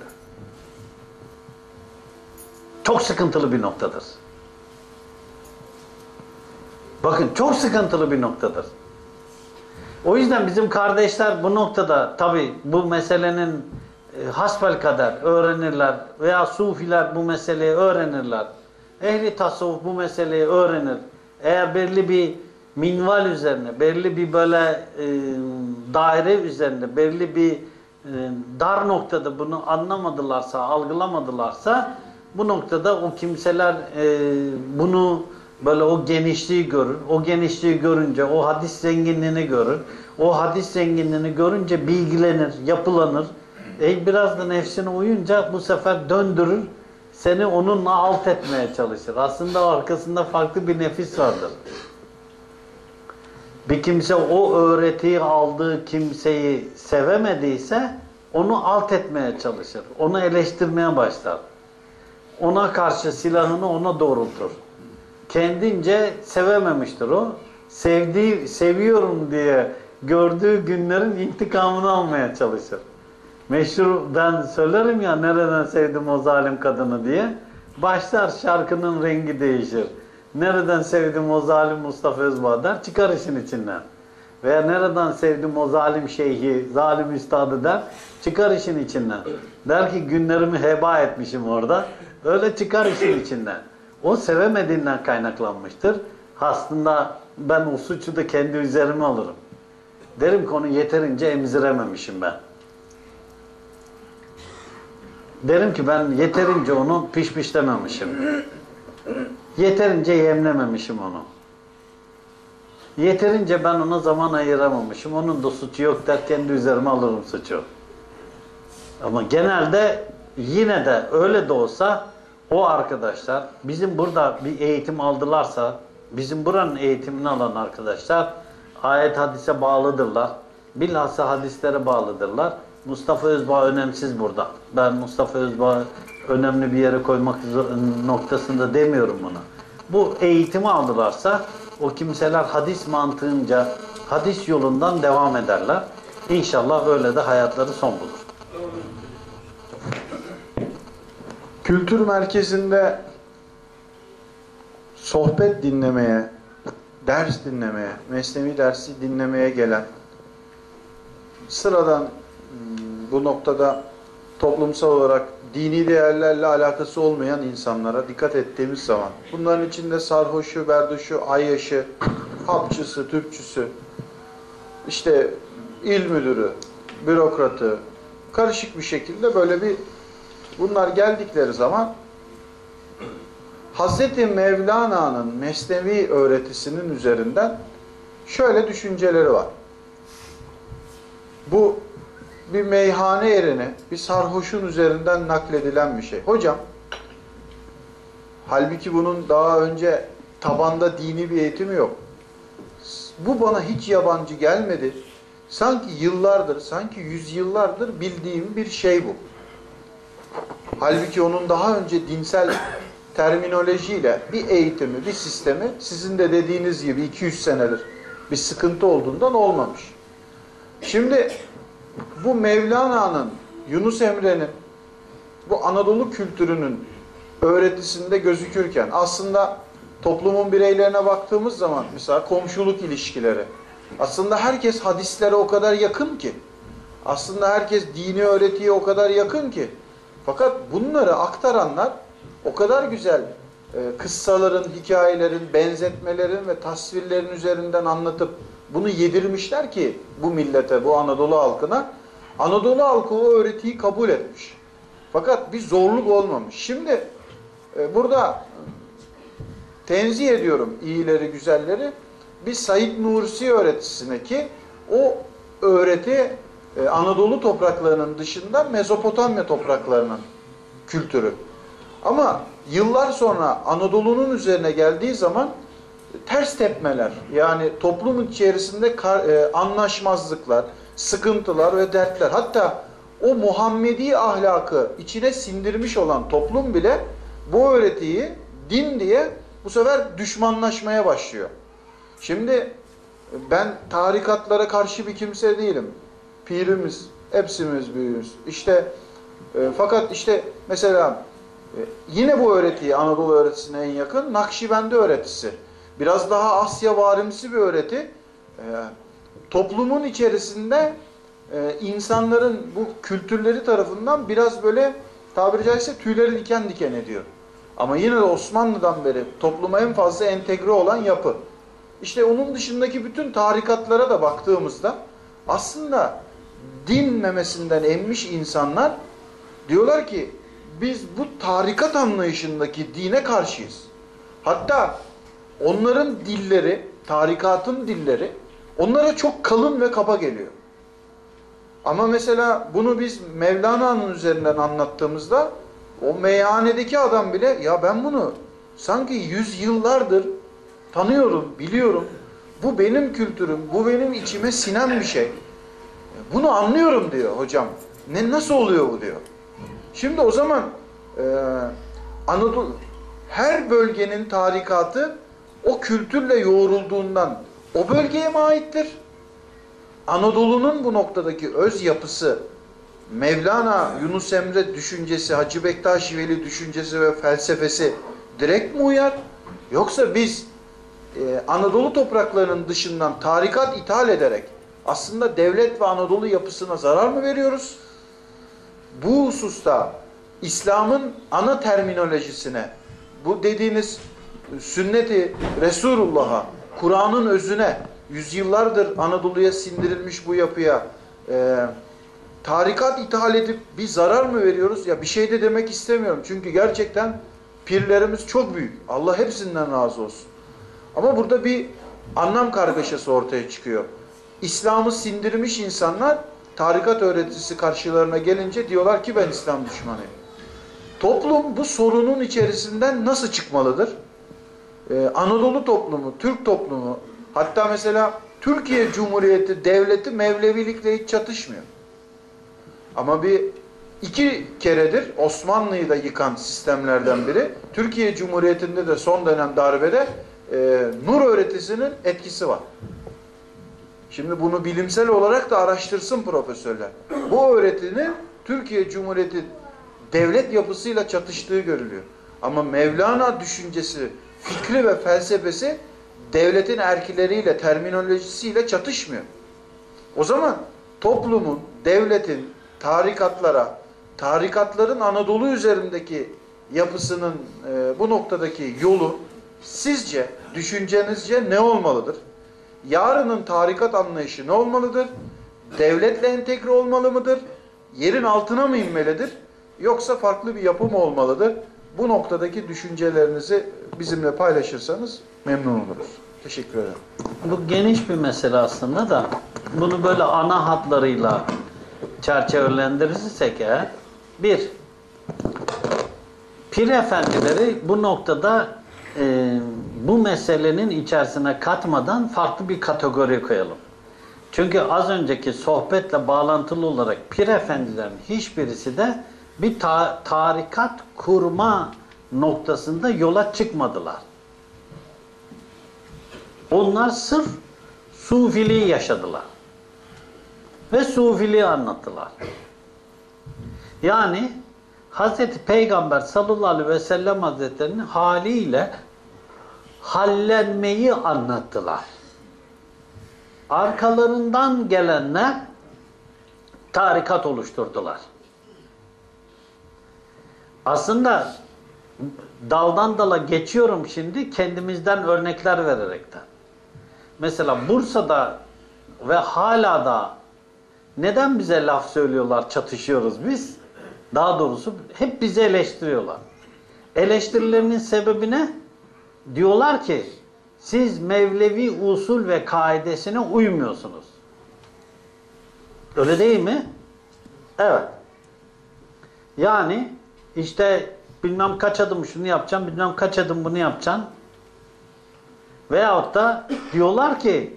Çok sıkıntılı bir noktadır. Bakın çok sıkıntılı bir noktadır. O yüzden bizim kardeşler bu noktada tabii bu meselenin hasbelkader öğrenirler veya sufiler bu meseleyi öğrenirler. Ehli tasavvuf bu meseleyi öğrenir. Eğer belli bir minval üzerine, belli bir böyle daire üzerine, belli bir dar noktada bunu anlamadılarsa, algılamadılarsa bu noktada o kimseler bunu böyle o genişliği görür. O genişliği görünce o hadis zenginliğini görür. O hadis zenginliğini görünce bilgilenir, yapılanır. Biraz da nefsine uyunca bu sefer döndürür. Seni onunla alt etmeye çalışır. Aslında arkasında farklı bir nefis vardır. Bir kimse o öğretiyi aldığı kimseyi sevemediyse onu alt etmeye çalışır. Onu eleştirmeye başlar. Ona karşı silahını ona doğrultur. Kendince sevememiştir o. Seviyorum diye gördüğü günlerin intikamını almaya çalışır. Meşhur ben söylerim ya, nereden sevdim o zalim kadını diye. Başlar şarkının rengi değişir. Nereden sevdim o zalim Mustafa Özbağ der, çıkar işin içinden. Veya nereden sevdim o zalim şeyhi, zalim üstadı der, çıkar işin içinden. Der ki günlerimi heba etmişim orada. Öyle çıkar işin içinden. O sevemediğinden kaynaklanmıştır. Aslında ben o suçu da kendi üzerime alırım. Derim ki onu yeterince emzirememişim ben. Derim ki ben yeterince onu pişpişlememişim. Yeterince yemlememişim onu. Yeterince ben ona zaman ayıramamışım. Onun da suçu yok der, kendi üzerime alırım suçu. Ama genelde yine de öyle de olsa o arkadaşlar bizim burada bir eğitim aldılarsa, bizim buranın eğitimini alan arkadaşlar ayet hadise bağlıdırlar. Bilhassa hadislere bağlıdırlar. Mustafa Özbağ önemsiz burada. Ben Mustafa Özbağ önemli bir yere koymak noktasında demiyorum bunu. Bu eğitimi aldılarsa o kimseler hadis mantığınca hadis yolundan devam ederler. İnşallah öyle de hayatları son bulur. Kültür merkezinde sohbet dinlemeye, ders dinlemeye, mesnevi dersi dinlemeye gelen sıradan bu noktada toplumsal olarak dini değerlerle alakası olmayan insanlara dikkat ettiğimiz zaman bunların içinde sarhoşu, berduşu, ayyaşı, hapçısı, tüpçüsü, işte il müdürü, bürokratı, karışık bir şekilde böyle bir bunlar geldikleri zaman Hazreti Mevlana'nın mesnevi öğretisinin üzerinden şöyle düşünceleri var. Bu bir meyhane yerine, bir sarhoşun üzerinden nakledilen bir şey. Hocam, halbuki bunun daha önce tabanda dini bir eğitimi yok. Bu bana hiç yabancı gelmedi. Sanki yıllardır, sanki yüzyıllardır bildiğim bir şey bu. Halbuki onun daha önce dinsel terminolojiyle bir eğitimi, bir sistemi sizin de dediğiniz gibi 200 senedir bir sıkıntı olduğundan olmamış. Şimdi bu Mevlana'nın, Yunus Emre'nin, bu Anadolu kültürünün öğretisinde gözükürken aslında toplumun bireylerine baktığımız zaman mesela komşuluk ilişkileri, aslında herkes hadislere o kadar yakın ki, aslında herkes dini öğretiye o kadar yakın ki, fakat bunları aktaranlar o kadar güzel kıssaların, hikayelerin, benzetmelerin ve tasvirlerin üzerinden anlatıp bunu yedirmişler ki bu millete, bu Anadolu halkına. Anadolu halkı o öğretiyi kabul etmiş. Fakat bir zorluk olmamış. Şimdi burada tenzih ediyorum iyileri, güzelleri. Bir Said Nursi öğretisine ki o öğreti Anadolu topraklarının dışında Mezopotamya topraklarının kültürü. Ama yıllar sonra Anadolu'nun üzerine geldiği zaman ters tepmeler, yani toplum içerisinde anlaşmazlıklar, sıkıntılar ve dertler, hatta o Muhammedi ahlakı içine sindirmiş olan toplum bile bu öğretiyi din diye bu sefer düşmanlaşmaya başlıyor. Şimdi ben tarikatlara karşı bir kimse değilim. Pirimiz, hepsimiz büyüğüz. Fakat mesela yine bu öğretiyi, Anadolu öğretisine en yakın Nakşibendi öğretisi. biraz daha Asya varimsi bir öğreti. Toplumun içerisinde insanların bu kültürleri tarafından biraz böyle tabiri caizse tüyleri diken diken ediyor. Ama yine de Osmanlı'dan beri topluma en fazla entegre olan yapı. İşte onun dışındaki bütün tarikatlara da baktığımızda aslında din memesinden emmiş insanlar diyorlar ki biz bu tarikat anlayışındaki dine karşıyız. Hatta onların dilleri, tarikatın dilleri onlara çok kalın ve kaba geliyor. Ama mesela bunu biz Mevlana'nın üzerinden anlattığımızda o meyhanedeki adam bile ya ben bunu sanki yüzyıllardır tanıyorum, biliyorum. Bu benim kültürüm, bu benim içime sinen bir şey. Bunu anlıyorum diyor hocam. Nasıl oluyor bu diyor. Şimdi o zaman Anadolu her bölgenin tarikatı o kültürle yoğrulduğundan o bölgeye mi aittir? Anadolu'nun bu noktadaki öz yapısı, Mevlana, Yunus Emre düşüncesi, Hacı Bektaş-ı Veli düşüncesi ve felsefesi direkt mi uyar? Yoksa biz Anadolu topraklarının dışından tarikat ithal ederek aslında devlet ve Anadolu yapısına zarar mı veriyoruz? Bu hususta İslam'ın ana terminolojisine, bu dediğiniz sünnet-i Resulullah'a, Kur'an'ın özüne, yüzyıllardır Anadolu'ya sindirilmiş bu yapıya tarikat ithal edip bir zarar mı veriyoruz? Ya bir şey de demek istemiyorum. Çünkü gerçekten pirlerimiz çok büyük. Allah hepsinden razı olsun. Ama burada bir anlam kargaşası ortaya çıkıyor. İslam'ı sindirmiş insanlar tarikat öğretisi karşılarına gelince diyorlar ki ben İslam düşmanıyım. Toplum bu sorunun içerisinden nasıl çıkmalıdır? Anadolu toplumu, Türk toplumu, hatta mesela Türkiye Cumhuriyeti devleti Mevlevilikle hiç çatışmıyor. Ama iki keredir Osmanlı'yı da yıkan sistemlerden biri. Türkiye Cumhuriyeti'nde de son dönem darbede Nur öğretisinin etkisi var. Şimdi bunu bilimsel olarak da araştırsın profesörler. Bu öğretinin Türkiye Cumhuriyeti devlet yapısıyla çatıştığı görülüyor. Ama Mevlana düşüncesi, fikri ve felsefesi devletin erkileriyle, terminolojisiyle çatışmıyor. O zaman toplumun, devletin, tarikatlara, tarikatların Anadolu üzerindeki yapısının bu noktadaki yolu sizce, düşüncenizce ne olmalıdır? Yarının tarikat anlayışı ne olmalıdır? Devletle entegre olmalı mıdır? Yerin altına mı inmelidir? Yoksa farklı bir yapı mı olmalıdır? Bu noktadaki düşüncelerinizi bizimle paylaşırsanız memnun oluruz. Teşekkür ederim. Bu geniş bir mesele aslında da bunu böyle ana hatlarıyla çerçevelendirirsek eğer, bir, Pir efendileri bu noktada bu meselenin içerisine katmadan farklı bir kategori koyalım. Çünkü az önceki sohbetle bağlantılı olarak Pir efendilerin hiçbirisi de bir tarikat kurma noktasında yola çıkmadılar. Onlar sırf sufiliği yaşadılar. Ve sufiliği anlattılar. Yani Hazreti Peygamber sallallahu aleyhi ve sellem hazretlerinin haliyle hallenmeyi anlattılar. Arkalarından gelenler tarikat oluşturdular. Aslında daldan dala geçiyorum şimdi kendimizden örnekler vererekten. Mesela Bursa'da ve hala da neden bize laf söylüyorlar, çatışıyoruz biz? Daha doğrusu hep bizi eleştiriyorlar. Eleştirilerinin sebebi ne? Diyorlar ki siz Mevlevi usul ve kaidesine uymuyorsunuz. Öyle değil mi? Evet. Yani işte bilmem kaç adım şunu yapacağım, bilmem kaç adım bunu yapacaksın. Veyahut da diyorlar ki,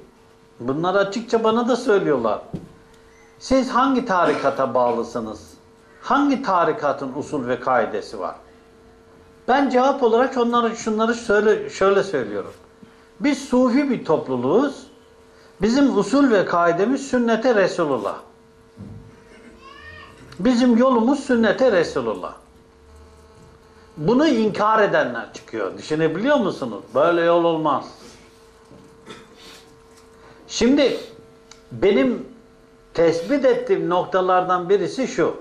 bunlar açıkça bana da söylüyorlar. Siz hangi tarikata bağlısınız? Hangi tarikatın usul ve kaidesi var? Ben cevap olarak onlara şunları şöyle söylüyorum. Biz sufi bir topluluğuz. Bizim usul ve kaidemiz sünnet-i Resulullah. Bizim yolumuz sünnet-i Resulullah. Bunu inkar edenler çıkıyor. Düşünebiliyor musunuz? Böyle yol olmaz. Şimdi benim tespit ettiğim noktalardan birisi şu.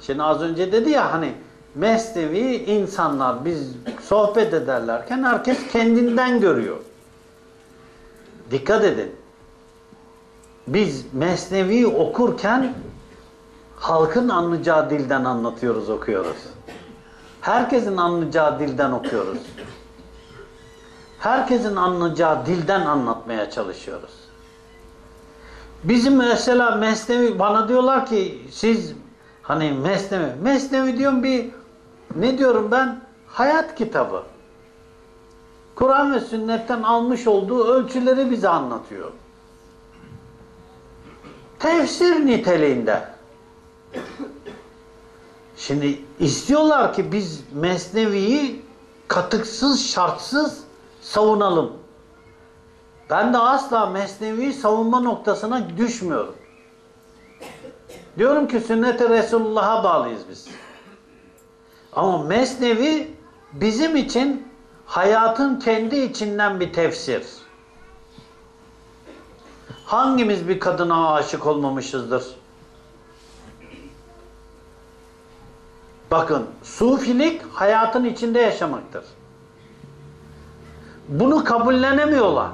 Şimdi az önce dedi ya hani Mesnevi insanlar biz sohbet ederlerken herkes kendinden görüyor. Dikkat edin. Biz Mesnevi okurken halkın anlayacağı dilden anlatıyoruz, okuyoruz. Herkesin anlayacağı dilden okuyoruz. Herkesin anlayacağı dilden anlatmaya çalışıyoruz. Bizim mesela Mesnevi, bana diyorlar ki siz hani Mesnevi diyorum bir, ne diyorum ben? Hayat kitabı. Kur'an ve sünnetten almış olduğu ölçüleri bize anlatıyor. Tefsir niteliğinde. Şimdi istiyorlar ki biz Mesnevi'yi katıksız, şartsız savunalım. Ben de asla Mesnevi'yi savunma noktasına düşmüyorum. Diyorum ki sünnet-i Resulullah'a bağlıyız biz. Ama Mesnevi bizim için hayatın kendi içinden bir tefsir. Hangimiz bir kadına aşık olmamışızdır? Bakın, sufilik hayatın içinde yaşamaktır. Bunu kabullenemiyorlar.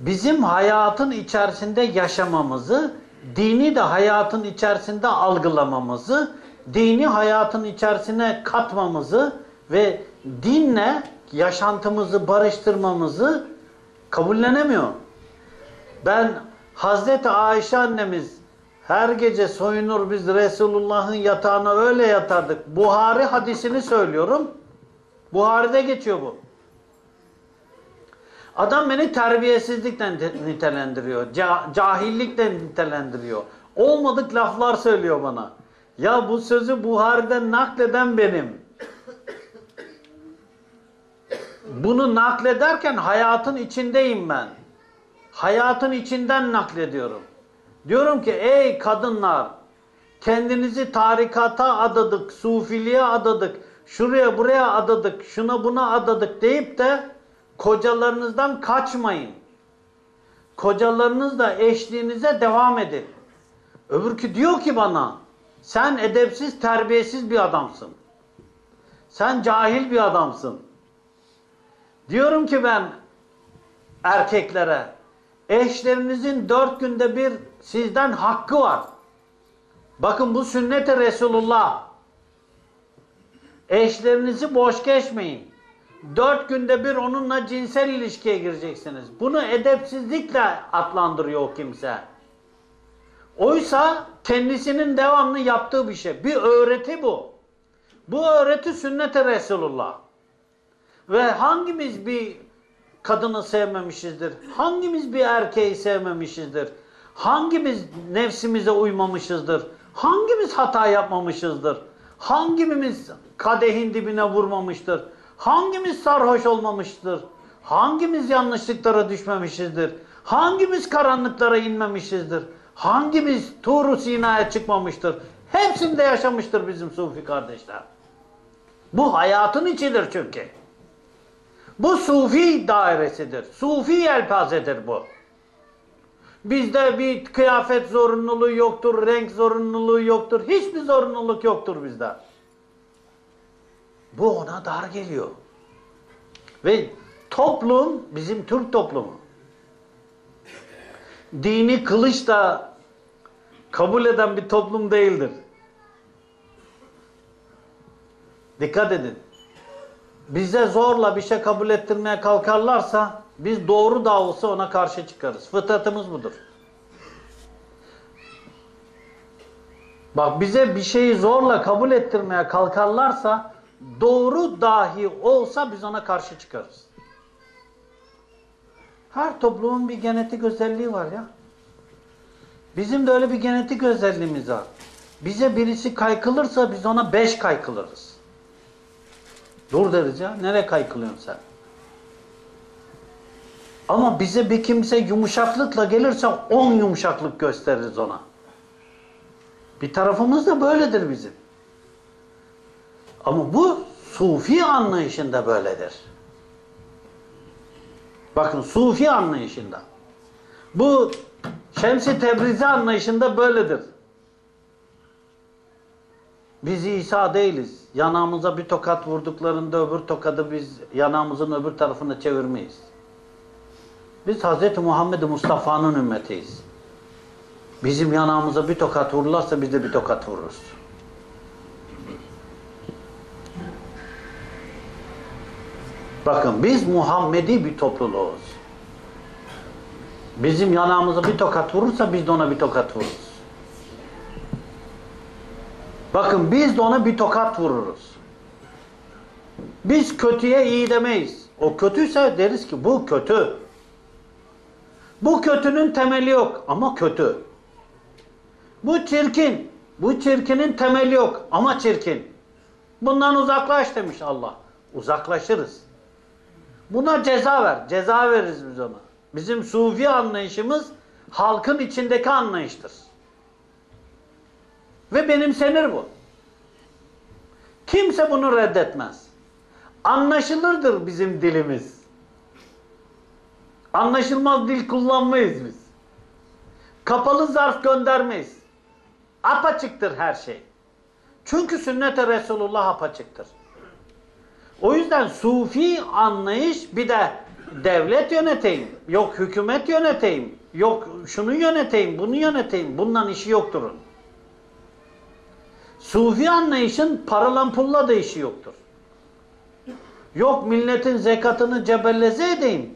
Bizim hayatın içerisinde yaşamamızı, dini de hayatın içerisinde algılamamızı, dini hayatın içerisine katmamızı ve dinle yaşantımızı barıştırmamızı kabullenemiyor. Ben Hazreti Ayşe annemiz her gece soyunur biz Resulullah'ın yatağına öyle yatardık. Buhari hadisini söylüyorum. Buhari'de geçiyor bu. Adam beni terbiyesizlikle nitelendiriyor. Cahillikle nitelendiriyor. Olmadık laflar söylüyor bana. Ya bu sözü Buhari'den nakleden benim. Bunu naklederken hayatın içindeyim ben. Hayatın içinden naklediyorum. Diyorum ki ey kadınlar, kendinizi tarikata adadık, sufiliğe adadık, şuraya buraya adadık, şuna buna adadık deyip de kocalarınızdan kaçmayın. Kocalarınızla eşliğinize devam edin. Öbürkü diyor ki bana, sen edepsiz, terbiyesiz bir adamsın. Sen cahil bir adamsın. Diyorum ki ben erkeklere, eşlerinizin 4 günde bir sizden hakkı var. Bakın bu sünnet-i Resulullah. Eşlerinizi boş geçmeyin. 4 günde bir onunla cinsel ilişkiye gireceksiniz. Bunu edepsizlikle adlandırıyor o kimse. Oysa kendisinin devamlı yaptığı bir şey. Bir öğreti bu. Bu öğreti sünnet-i Resulullah. Ve hangimiz bir kadını sevmemişizdir? Hangimiz bir erkeği sevmemişizdir? Hangimiz nefsimize uymamışızdır? Hangimiz hata yapmamışızdır? Hangimiz kadehin dibine vurmamıştır? Hangimiz sarhoş olmamıştır? Hangimiz yanlışlıklara düşmemişizdir? Hangimiz karanlıklara inmemişizdir? Hangimiz Tur-u Sina'ya çıkmamıştır? Hepsinde yaşamıştır bizim sufi kardeşler. Bu hayatın içidir çünkü. Bu sufi dairesidir. Sufi yelpazedir bu. Bizde bir kıyafet zorunluluğu yoktur, renk zorunluluğu yoktur. Hiçbir zorunluluk yoktur bizde. Bu ona dar geliyor. Ve toplum, bizim Türk toplumu, dini kılıçla kabul eden bir toplum değildir. Dikkat edin. Bize zorla bir şey kabul ettirmeye kalkarlarsa biz doğru da olsa ona karşı çıkarız. Fıtratımız budur. Bak bize bir şeyi zorla kabul ettirmeye kalkarlarsa doğru dahi olsa biz ona karşı çıkarız. Her toplumun bir genetik özelliği var ya. Bizim de öyle bir genetik özelliğimiz var. Bize birisi kaykılırsa biz ona 5 kaykılırız. Dur deriz ya, nereye kaykılıyorsun sen? Ama bize bir kimse yumuşaklıkla gelirse 10 yumuşaklık gösteririz ona. Bir tarafımız da böyledir bizim. Ama bu sufi anlayışında böyledir. Bakın Sufi anlayışında. Bu Şems-i Tebrizi anlayışında böyledir. Biz İsa değiliz. Yanağımıza bir tokat vurduklarında öbür tokadı biz yanağımızın öbür tarafına çevirmeyiz. Biz Hz. Muhammed Mustafa'nın ümmetiyiz. Bizim yanağımıza bir tokat vururlarsa biz de bir tokat vururuz. Bakın biz Muhammedi bir topluluğuz. Bizim yanağımıza bir tokat vurursa biz de ona bir tokat vururuz. Bakın biz de ona bir tokat vururuz. Biz kötüye iyi demeyiz. O kötüyse deriz ki bu kötü. Bu kötünün temeli yok ama kötü. Bu çirkin. Bu çirkinin temeli yok ama çirkin. Bundan uzaklaş demiş Allah. Uzaklaşırız. Buna ceza ver. Ceza veririz biz ona. Bizim Sufi anlayışımız halkın içindeki anlayıştır. Ve benimsenir bu. Kimse bunu reddetmez. Anlaşılırdır bizim dilimiz. Anlaşılmaz dil kullanmayız biz. Kapalı zarf göndermeyiz. Apaçıktır her şey. Çünkü sünnet-i Resulullah apaçıktır. O yüzden Sufi anlayış bir de devlet yöneteyim, yok hükümet yöneteyim, yok şunu yöneteyim, bunu yöneteyim, bundan işi yoktur. Sufi anlayışın paralan pulla da işi yoktur. Yok milletin zekatını cebelleze edeyim,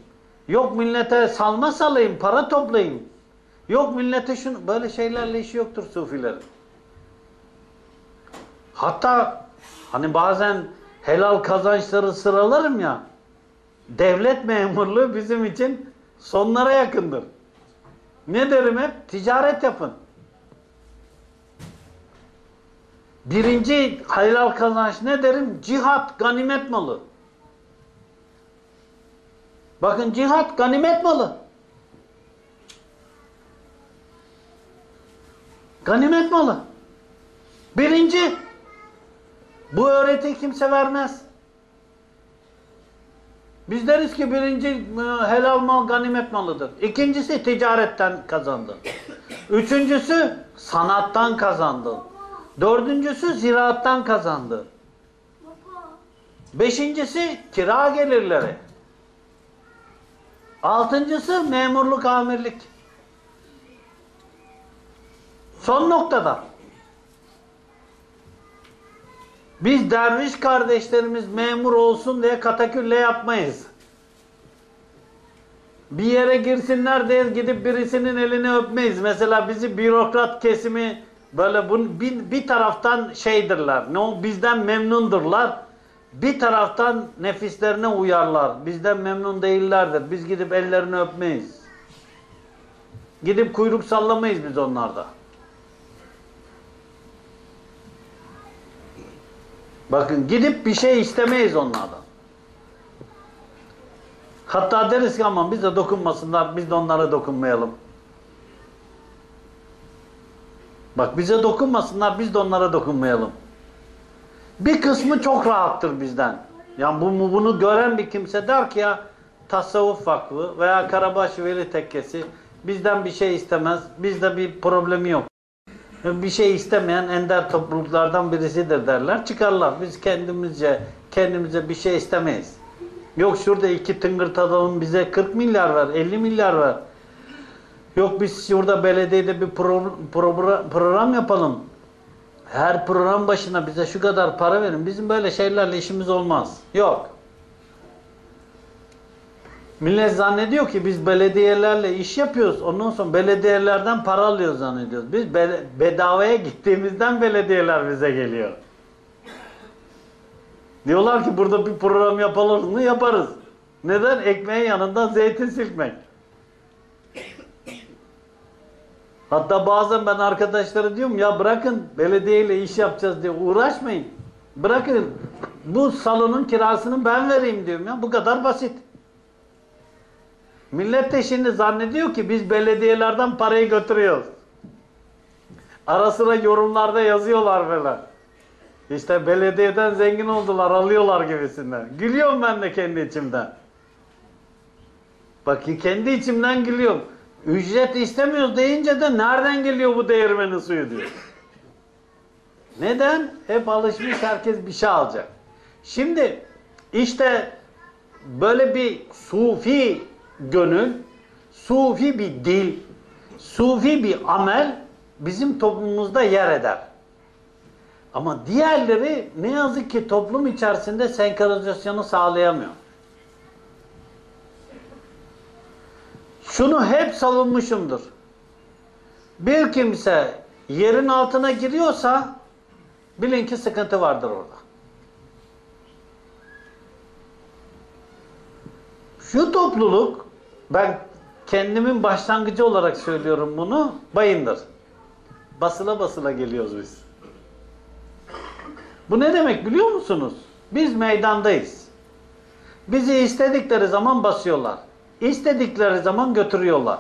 yok millete salma salayım, para toplayayım, yok millete şunu, böyle şeylerle işi yoktur Sufilerin. Hatta hani bazen helal kazançları sıralarım ya, devlet memurluğu bizim için sonlara yakındır. Ne derim hep? Ticaret yapın. Birinci helal kazanç ne derim? Cihat, ganimet malı. Bakın cihat, ganimet malı. Ganimet malı. Birinci. Bu öğretiyi kimse vermez. Biz deriz ki birinci helal mal ganimet malıdır. İkincisi ticaretten kazandın. Üçüncüsü sanattan kazandın. Dördüncüsü ziraattan kazandın. Beşincisi kira gelirleri. Altıncısı memurluk, amirlik. Son noktada. Biz derviş kardeşlerimiz memur olsun diye katakülle yapmayız. Bir yere girsinler diye gidip birisinin elini öpmeyiz. Mesela bizi bürokrat kesimi böyle bir taraftan şeydirler. No, bizden memnundurlar. Bir taraftan nefislerine uyarlar. Bizden memnun değillerdir. Biz gidip ellerini öpmeyiz. Gidip kuyruk sallamayız biz onlarda. Bakın gidip bir şey istemeyiz onlardan. Hatta deriz ki aman bize dokunmasınlar, biz de onlara dokunmayalım. Bak bize dokunmasınlar, biz de onlara dokunmayalım. Bir kısmı çok rahattır bizden. Yani bunu gören bir kimse der ki ya Tasavvuf Vakfı veya Karabaş Veli Tekkesi bizden bir şey istemez, bizde bir problemi yok. Bir şey istemeyen ender topluluklardan birisidir derler. Çıkarlar. Biz kendimize bir şey istemeyiz. Yok şurada iki tıngırt adamın bize 40 milyar ver, 50 milyar ver. Yok biz şurada belediyede bir program yapalım. Her program başına bize şu kadar para verin. Bizim böyle şeylerle işimiz olmaz. Yok. Millet zannediyor ki biz belediyelerle iş yapıyoruz. Ondan sonra belediyelerden para alıyoruz zannediyoruz. Biz bedavaya gittiğimizden belediyeler bize geliyor. Diyorlar ki burada bir program yapalım mı? Yaparız. Neden? Ekmeğin yanından zeytin silkmek. Hatta bazen ben arkadaşlara diyorum ya bırakın belediyeyle iş yapacağız diye uğraşmayın. Bırakın bu salonun kirasını ben vereyim diyorum ya. Bu kadar basit. Millet de şimdi zannediyor ki biz belediyelerden parayı götürüyoruz. Ara sıra yorumlarda yazıyorlar böyle. İşte belediyeden zengin oldular, alıyorlar gibisinden. Gülüyorum ben de kendi içimden. Bak kendi içimden gülüyorum. Ücret istemiyoruz deyince de nereden geliyor bu değirmenin suyu diyor. Neden? Hep alışmış, herkes bir şey alacak. Şimdi işte böyle bir sufi gönül, sufi bir dil, sufi bir amel bizim toplumumuzda yer eder. Ama diğerleri ne yazık ki toplum içerisinde senkronizasyonu sağlayamıyor. Şunu hep savunmuşumdur. Bir kimse yerin altına giriyorsa bilin ki sıkıntı vardır orada. Şu topluluk, ben kendimin başlangıcı olarak söylüyorum bunu, bayındır. Basıla basıla geliyoruz biz. Bu ne demek biliyor musunuz? Biz meydandayız. Bizi istedikleri zaman basıyorlar. İstedikleri zaman götürüyorlar.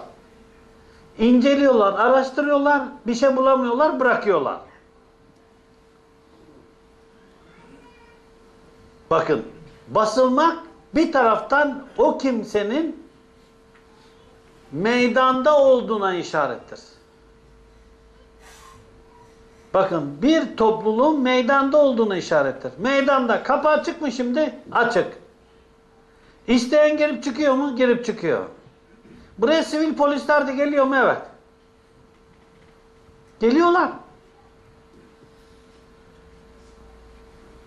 İnceliyorlar, araştırıyorlar, bir şey bulamıyorlar, bırakıyorlar. Bakın, basılmak bir taraftan o kimsenin meydanda olduğuna işarettir. Bakın, bir topluluğun meydanda olduğuna işarettir. Meydanda kapı açık mı şimdi? Açık. İsteyen girip çıkıyor mu? Girip çıkıyor. Buraya sivil polisler de geliyor mu? Evet. Geliyorlar.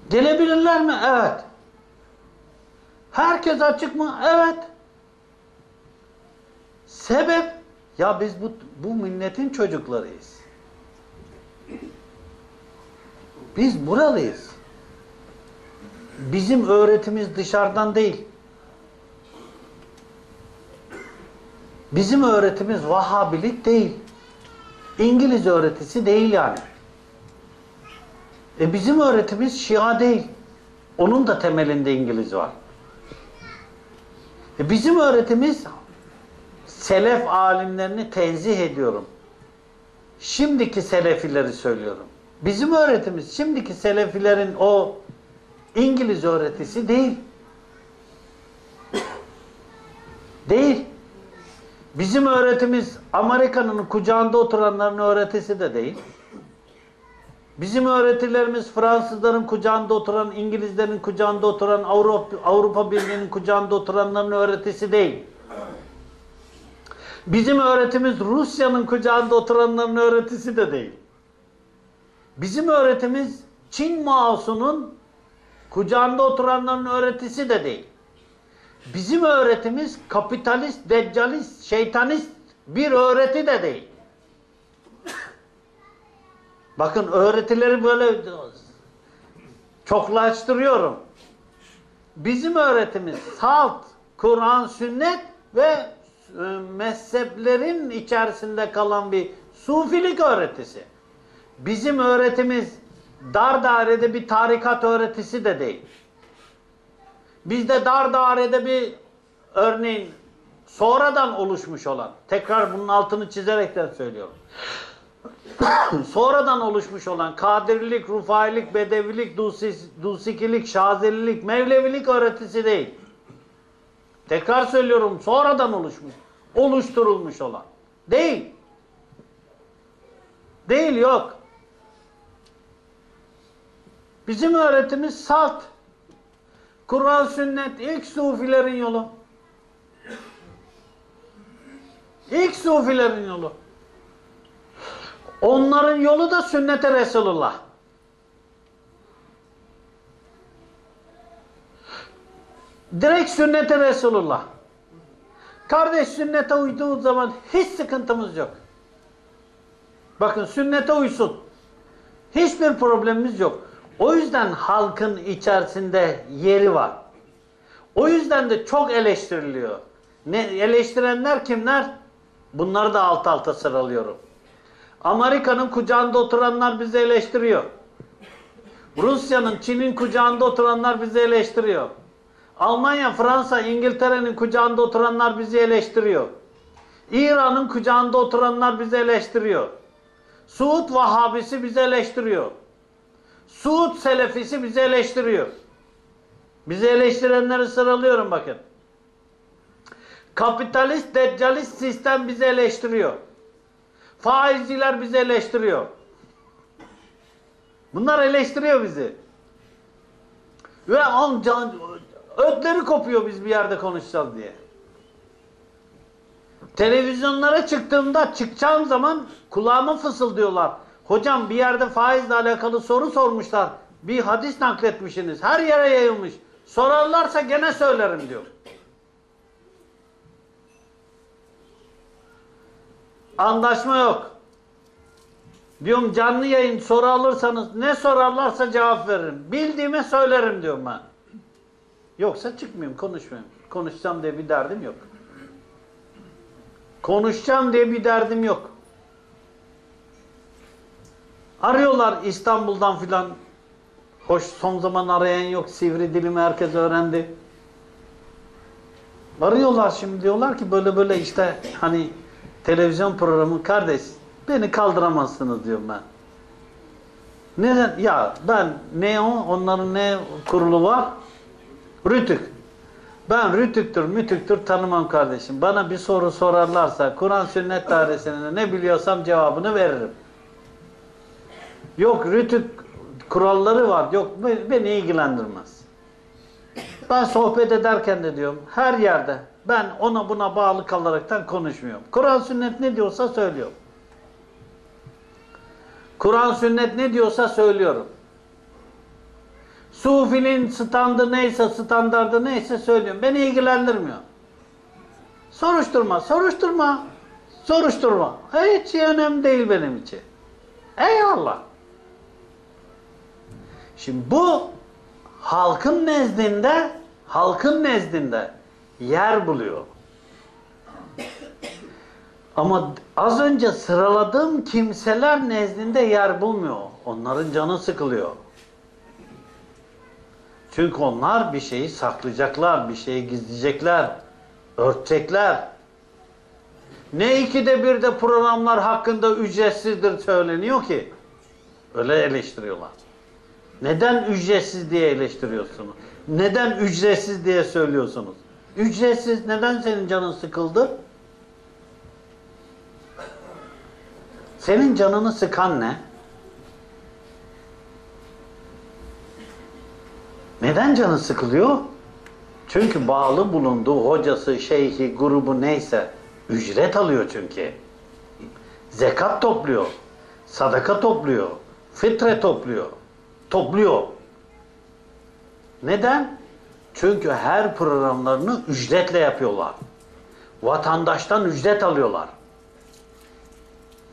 Gelebilirler mi? Evet. Herkes açık mı? Evet. Sebep? Ya biz bu milletin çocuklarıyız. Biz buralıyız. Bizim öğretimiz dışarıdan değil. Bizim öğretimiz Vahhabilik değil. İngiliz öğretisi değil yani. Bizim öğretimiz Şia değil. Onun da temelinde İngiliz var. Bizim öğretimiz, selef alimlerini tenzih ediyorum. Şimdiki selefileri söylüyorum. Bizim öğretimiz şimdiki selefilerin o İngiliz öğretisi değil. Değil. Bizim öğretimiz Amerika'nın kucağında oturanların öğretisi de değil. Bizim öğretilerimiz Fransızların kucağında oturan, İngilizlerin kucağında oturan, Avrupa Birliği'nin kucağında oturanların öğretisi değil. Bizim öğretimiz Rusya'nın kucağında oturanların öğretisi de değil. Bizim öğretimiz Çin Mao'sunun kucağında oturanların öğretisi de değil. Bizim öğretimiz kapitalist, deccalist, şeytanist bir öğreti de değil. Bakın öğretileri böyle çoklaştırıyorum. Bizim öğretimiz salt, Kur'an, sünnet ve mezheplerin içerisinde kalan bir sufilik öğretisi. Bizim öğretimiz dar dairede bir tarikat öğretisi de değil. Bizde dar dairede bir örneğin sonradan oluşmuş olan, tekrar bunun altını çizerekten söylüyorum. Sonradan oluşmuş olan Kadirilik, Rufailik, Bedevilik, Dusikilik, Şazelilik, Mevlevilik öğretisi değil. Tekrar söylüyorum, sonradan oluşturulmuş olan. Değil. Değil, yok. Bizim öğretimiz salt. Kur'an, sünnet ilk sufilerin yolu. İlk sufilerin yolu. Onların yolu da sünnete Resulullah. Direkt sünnete Resulullah. Kardeş, sünnete uyduğu zaman hiç sıkıntımız yok. Bakın, sünnete uysun. Hiçbir problemimiz yok. O yüzden halkın içerisinde yeri var. O yüzden de çok eleştiriliyor. Eleştirenler kimler? Bunları da alt alta sıralıyorum. Amerika'nın kucağında oturanlar bizi eleştiriyor. Rusya'nın, Çin'in kucağında oturanlar bizi eleştiriyor. Almanya, Fransa, İngiltere'nin kucağında oturanlar bizi eleştiriyor. İran'ın kucağında oturanlar bizi eleştiriyor. Suud Vahhabisi bizi eleştiriyor. Suud Selefisi bizi eleştiriyor. Bizi eleştirenleri sıralıyorum bakın. Kapitalist, deccalist sistem bizi eleştiriyor. Faizciler bizi eleştiriyor. Bunlar eleştiriyor bizi. Ve ötleri kopuyor biz bir yerde konuşacağız diye. Televizyonlara çıktığımda, çıkacağım zaman kulağıma fısıldıyorlar. Hocam bir yerde faizle alakalı soru sormuşlar. Bir hadis nakletmişsiniz. Her yere yayılmış. Sorarlarsa gene söylerim diyor. Anlaşma yok. Diyorum canlı yayın soru alırsanız ne sorarlarsa cevap veririm. Bildiğime söylerim diyorum ben. Yoksa çıkmıyorum, konuşmuyorum. Konuşacağım diye bir derdim yok. Konuşacağım diye bir derdim yok. Arıyorlar İstanbul'dan filan. Hoş son zaman arayan yok. Sivri dilimi herkes öğrendi. Arıyorlar şimdi diyorlar ki böyle böyle işte hani televizyon programı kardeş beni kaldıramazsınız diyorum ben. Neden? Ya ben onların ne kurulu var? Rütük. Ben Rütüktür, Mütüktür tanımam kardeşim. Bana bir soru sorarlarsa Kur'an Sünnet Dairesi'nde ne biliyorsam cevabını veririm. Yok Rütük kuralları var. Yok beni ilgilendirmez. Ben sohbet ederken de diyorum her yerde ben ona buna bağlı kalaraktan konuşmuyorum. Kur'an Sünnet ne diyorsa söylüyorum. Kur'an Sünnet ne diyorsa söylüyorum. Sufi'nin standı neyse, standardı neyse söylüyorum. Beni ilgilendirmiyor. Soruşturma, soruşturma, soruşturma. Hiç önemli değil benim için. Eyvallah. Şimdi bu halkın nezdinde yer buluyor. Ama az önce sıraladığım kimseler nezdinde yer bulmuyor. Onların canı sıkılıyor. Çünkü onlar bir şeyi saklayacaklar, bir şeyi gizleyecekler, örtecekler. Ne ikide bir de programlar hakkında ücretsizdir söyleniyor ki. Öyle eleştiriyorlar. Neden ücretsiz diye eleştiriyorsunuz? Neden ücretsiz diye söylüyorsunuz? Ücretsiz neden senin canın sıkıldı? Senin canını sıkan ne? Neden canı sıkılıyor? Çünkü bağlı bulunduğu hocası, şeyhi, grubu neyse ücret alıyor çünkü. Zekat topluyor, sadaka topluyor, fitre topluyor. Neden? Çünkü her programlarını ücretle yapıyorlar. Vatandaştan ücret alıyorlar.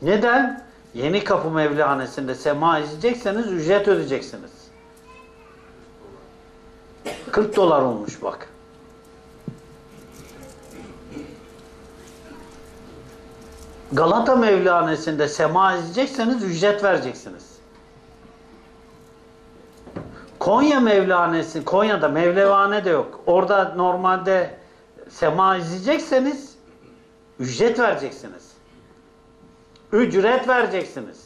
Neden? Yeni Kapı Mevlihanesi'nde sema izleyecekseniz ücret ödeyeceksiniz. $40 olmuş bak. Galata Mevlihanesi'nde sema izleyecekseniz ücret vereceksiniz. Konya Mevlanesi, Konya'da Mevlevhane de yok. Orada normalde sema izleyecekseniz ücret vereceksiniz. Ücret vereceksiniz.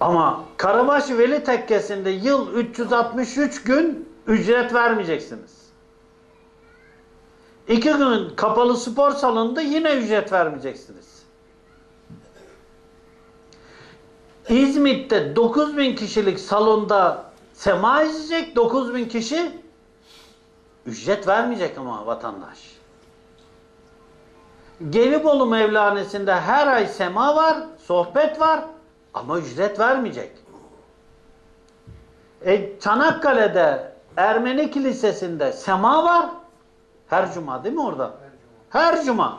Ama Karabaş Veli Tekkesi'nde yıl 363 gün ücret vermeyeceksiniz. 2 gün kapalı spor salonunda yine ücret vermeyeceksiniz. İzmit'te 9.000 kişilik salonda sema izleyecek 9.000 kişi ücret vermeyecek ama vatandaş. Gelibolu Mevlanesi'nde her ay sema var, sohbet var ama ücret vermeyecek. Çanakkale'de Ermeni Kilisesi'nde sema var. Her cuma değil mi orada? Her cuma.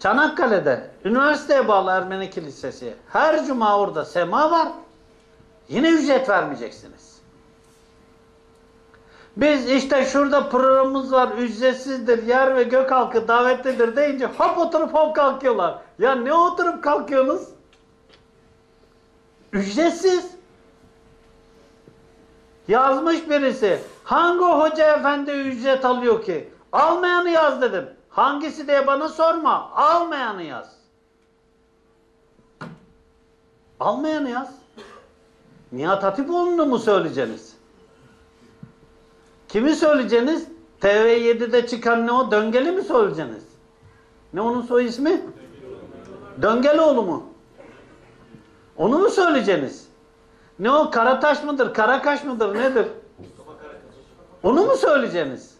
Çanakkale'de üniversiteye bağlı Ermeni Kilisesi her cuma orada sema var. Yine ücret vermeyeceksiniz. Biz işte şurada programımız var ücretsizdir yer ve gök halkı davetlidir deyince hop oturup hop kalkıyorlar. Ya ne oturup kalkıyorsunuz? Ücretsiz. Yazmış birisi hangi hoca efendi ücret alıyor ki? Almayanı yaz dedim. Hangisi diye bana sorma. Almayanı yaz. Almayanı yaz. Nihat Hatipoğlu'nu mu söyleyeceksiniz? Kimi söyleyeceksiniz? TV7'de çıkan ne o? Döngeli mi söyleyeceksiniz? Ne onun soy ismi? Döngeloğlu mu? Onu mu söyleyeceksiniz? Ne o? Karataş mıdır? Karakaş mıdır? Nedir? Onu mu söyleyeceksiniz?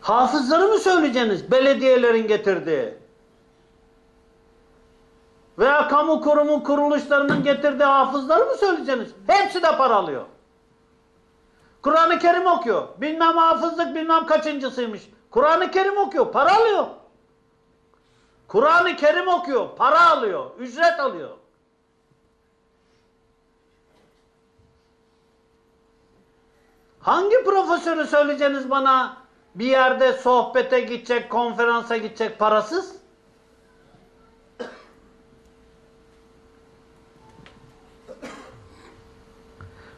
Hafızları mı söyleyeceksiniz? Belediyelerin getirdiği. Veya kamu kurumu kuruluşlarının getirdiği hafızları mı söyleyeceksiniz? Hepsi de para alıyor. Kur'an-ı Kerim okuyor. Bilmem hafızlık bilmem kaçıncısıymış. Kur'an-ı Kerim okuyor. Para alıyor. Kur'an-ı Kerim okuyor. Para alıyor. Ücret alıyor. Hangi profesörü söyleyeceksiniz bana bir yerde sohbete gidecek, konferansa gidecek parasız?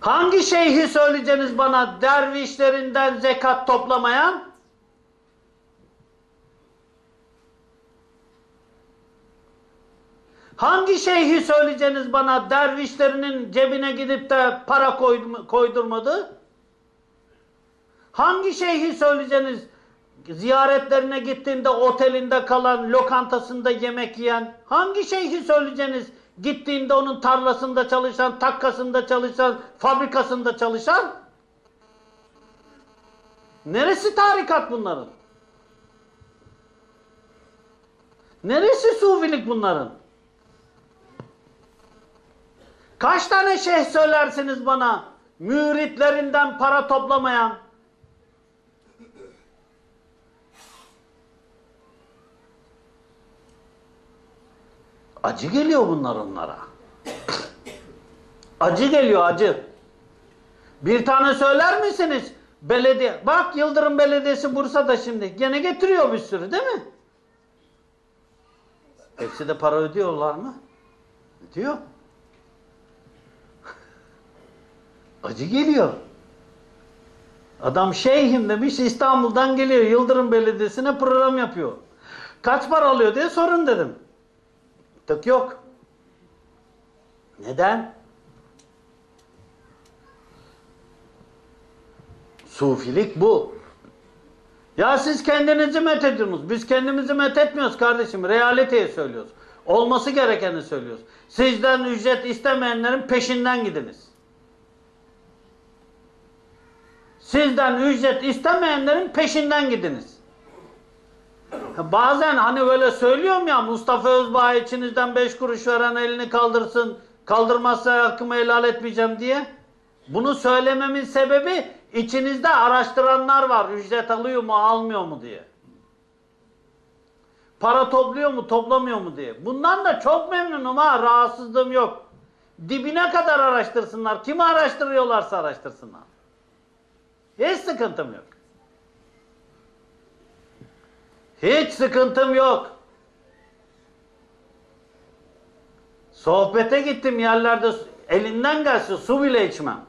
Hangi şeyhi söyleyeceksiniz bana dervişlerinden zekat toplamayan? Hangi şeyhi söyleyeceksiniz bana dervişlerinin cebine gidip de para koydurmadı? Hangi şeyhi söyleyeceksiniz ziyaretlerine gittiğinde otelinde kalan, lokantasında yemek yiyen? Hangi şeyhi söyleyeceksiniz gittiğinde onun tarlasında çalışan, takkasında çalışan, fabrikasında çalışan? Neresi tarikat bunların? Neresi sufilik bunların? Kaç tane şeyh söylersiniz bana müritlerinden para toplamayan? Acı geliyor bunlar onlara. Acı geliyor, acı. Bir tane söyler misiniz? Belediye, bak Yıldırım Belediyesi Bursa'da şimdi. Gene getiriyor bir sürü değil mi? Hepsi de para ödüyorlar mı? Ödüyor. Acı geliyor. Adam şeyhim demiş, İstanbul'dan geliyor. Yıldırım Belediyesi'ne program yapıyor. Kaç para alıyor diye sorun dedim. Tık yok. Neden? Sufilik bu. Ya siz kendinizi methediyorsunuz. Biz kendimizi methetmiyoruz kardeşim. Realiteyi söylüyoruz. Olması gerekeni söylüyoruz. Sizden ücret istemeyenlerin peşinden gidiniz. Sizden ücret istemeyenlerin peşinden gidiniz. Bazen hani böyle söylüyorum ya, Mustafa Özbağ içinizden 5 kuruş veren elini kaldırsın, kaldırmazsa hakkımı helal etmeyeceğim diye. Bunu söylememin sebebi içinizde araştıranlar var, ücret alıyor mu almıyor mu diye. Para topluyor mu toplamıyor mu diye. Bundan da çok memnunum ha, rahatsızlığım yok. Dibine kadar araştırsınlar, kimi araştırıyorlarsa araştırsınlar. Hiç sıkıntım yok. Hiç sıkıntım yok. Sohbete gittim yerlerde elinden gelse su bile içmem.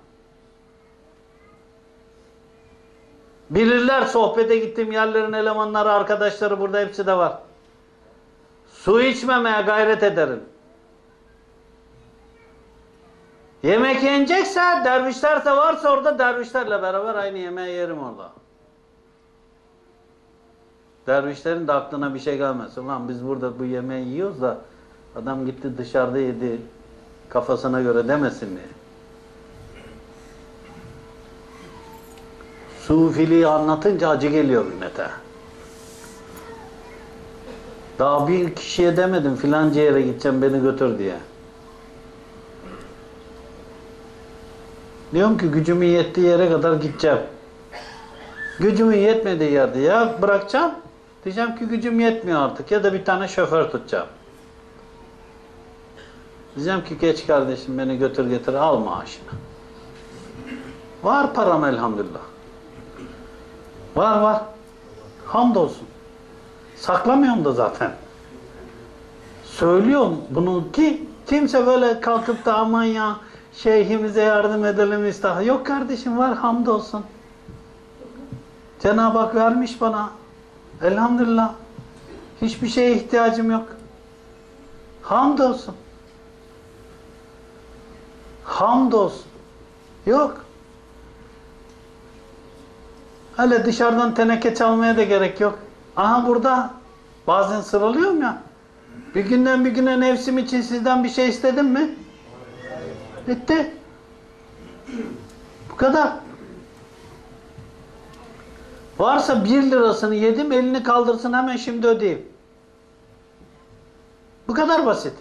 Bilirler sohbete gittiğim yerlerin elemanları, arkadaşları burada hepsi de var. Su içmemeye gayret ederim. Yemek yenecekse, dervişlerse varsa orada dervişlerle beraber aynı yemeği yerim orada. Dervişlerin de aklına bir şey gelmesin. Lan biz burada bu yemeği yiyoruz da adam gitti dışarıda yedi kafasına göre demesin diye. Sufiliği anlatınca acı geliyor ümmete. Daha bir kişiye demedim filanca yere gideceğim beni götür diye. Diyorum ki gücümün yettiği yere kadar gideceğim. Gücümün yetmediği yerde ya bırakacağım. Diyeceğim ki gücüm yetmiyor artık ya da bir tane şoför tutacağım. Diyeceğim ki geç kardeşim beni götür getir al maaşını. Var param elhamdülillah. Var var. Hamdolsun. Saklamıyorum da zaten. Söylüyorum bunu ki kimse böyle kalkıp da aman ya şeyhimize yardım edelim istah. Yok kardeşim var hamdolsun. Cenab-ı Hak vermiş bana. Elhamdülillah. Hiçbir şeye ihtiyacım yok. Hamdolsun. Hamdolsun. Yok. Hele dışarıdan teneke çalmaya da gerek yok. Aha burada. Bazen sıralıyorum ya. Bir günden bir güne nefsim için sizden bir şey istedim mi? Etti. Bu kadar. Varsa 1 lirasını yedim, elini kaldırsın hemen şimdi ödeyeyim. Bu kadar basit.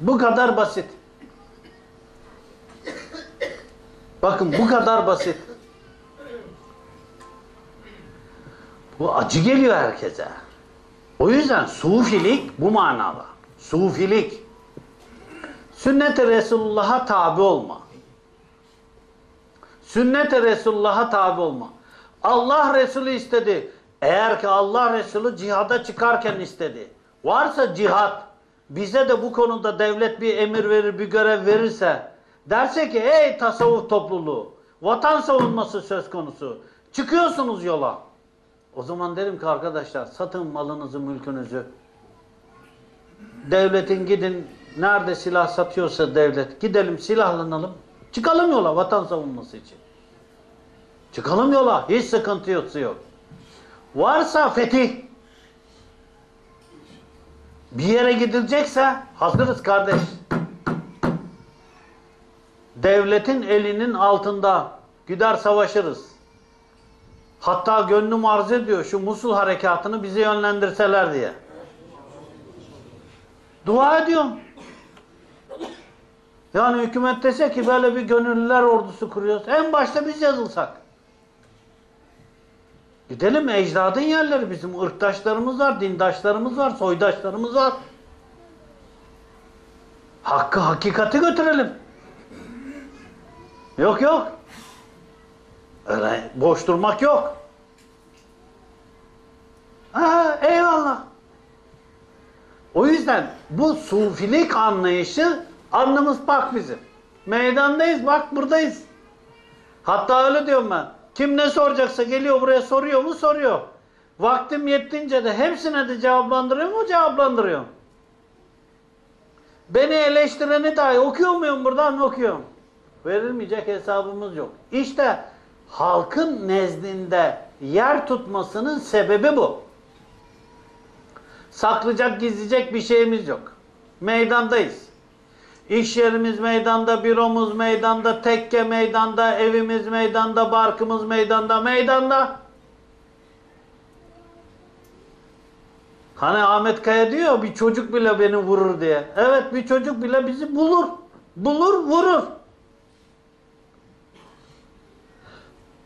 Bu kadar basit. Bakın bu kadar basit. Bu acı geliyor herkese. O yüzden sufilik bu manada. Sufilik. Sünnet-i Resulullah'a tabi olma. Sünnet-i Resulullah'a tabi olma. Allah Resulü istedi. Eğer ki Allah Resulü cihada çıkarken istedi. Varsa cihad, bize de bu konuda devlet bir emir verir, bir görev verirse, derse ki ey tasavvuf topluluğu, vatan savunması söz konusu, çıkıyorsunuz yola. O zaman derim ki arkadaşlar, satın malınızı, mülkünüzü. Devletin gidin, nerede silah satıyorsa devlet, gidelim silahlanalım, çıkalım yola vatan savunması için. Çıkalım yola, hiç sıkıntı yok. Varsa fetih, bir yere gidilecekse hazırız kardeş. Devletin elinin altında gider savaşırız. Hatta gönlüm arz ediyor şu Musul harekatını bizi yönlendirseler diye. Dua ediyorum. Yani hükümet dese ki böyle bir gönüllüler ordusu kuruyoruz. En başta biz yazılsak. Gidelim, ecdadın yerleri bizim. Irktaşlarımız var, dindaşlarımız var, soydaşlarımız var. Hakkı, hakikati götürelim. Yok yok. Öyle boş durmak yok. Ha, eyvallah. O yüzden bu sufilik anlayışı alnımız bak bizim. Meydandayız, bak buradayız. Hatta öyle diyorum ben. Kim ne soracaksa geliyor buraya, soruyor mu? Soruyor. Vaktim yettiğince de hepsine de cevaplandırıyor mu? Cevaplandırıyor. Beni eleştireni dahi okuyor muyum buradan? Okuyorum. Verilmeyecek hesabımız yok. İşte halkın nezdinde yer tutmasının sebebi bu. Saklayacak, gizleyecek bir şeyimiz yok. Meydandayız. İş yerimiz meydanda, büromuz meydanda, tekke meydanda, evimiz meydanda, barkımız meydanda, meydanda. Hani Ahmet Kaya diyor, bir çocuk bile beni vurur diye. Evet, bir çocuk bile bizi bulur. Bulur, vurur.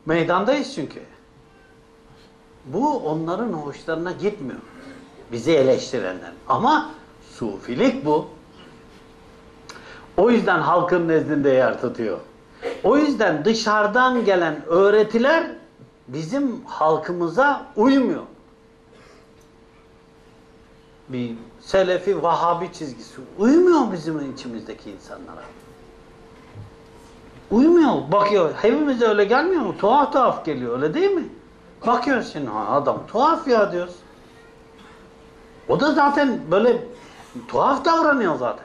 Meydandayız çünkü. Bu onların hoşlarına gitmiyor. Bizi eleştirenler. Ama sufilik bu. O yüzden halkın nezdinde yer tutuyor. O yüzden dışarıdan gelen öğretiler bizim halkımıza uymuyor. Bir Selefi Vahabi çizgisi uymuyor bizim içimizdeki insanlara. Uymuyor. Bakıyor. Hepimize öyle gelmiyor mu? Tuhaf tuhaf geliyor. Öyle değil mi? Bakıyoruz şimdi. Ha, adam tuhaf ya diyoruz. O da zaten böyle tuhaf davranıyor zaten.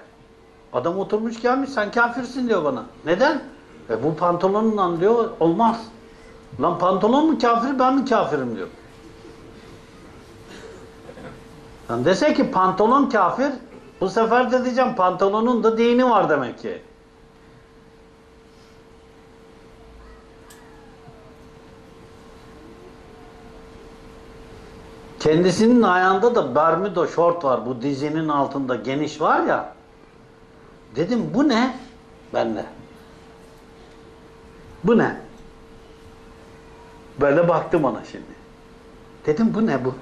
Adam oturmuş gelmiş, sen kafirsin diyor bana. Neden? Bu pantolonunla diyor, olmaz. Lan pantolon mu kafir, ben mi kafirim diyor. Lan dese ki pantolon kafir, bu sefer de diyeceğim pantolonun da dini var demek ki. Kendisinin ayağında da bermuda şort var, bu dizinin altında geniş var ya. Dedim bu ne? Benle. Bu ne? Böyle baktım ona şimdi. Dedim bu ne bu?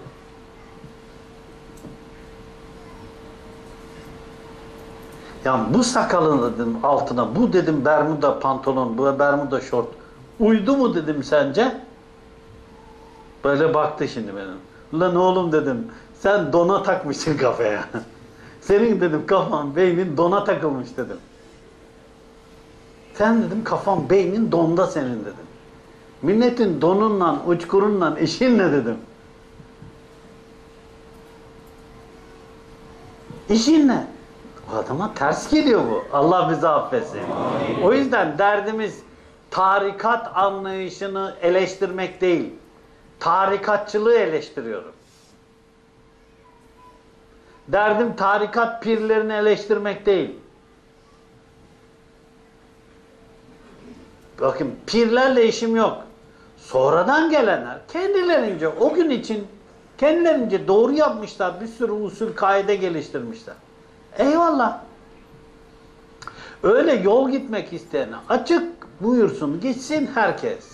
Ya bu sakalın dedim altına, bu dedim bermuda pantolon, bu bermuda şort uydu mu dedim sence? Böyle baktı şimdi benim. Lan oğlum dedim, sen dona takmışsın kafaya. Senin dedim kafan, beynin dona takılmış dedim. Sen dedim kafan, beynin donda senin dedim. Milletin donunla, uçkurunla, işinle dedim. İşinle. Adama ters geliyor bu. Allah bizi affetsin. Amin. O yüzden derdimiz tarikat anlayışını eleştirmek değil. Tarikatçılığı eleştiriyorum. Derdim tarikat pirlerini eleştirmek değil. Bakın pirlerle işim yok. Sonradan gelenler kendilerince o gün için kendilerince doğru yapmışlar. Bir sürü usul kaide geliştirmişler. Eyvallah. Öyle yol gitmek isteyene açık buyursun gitsin herkes.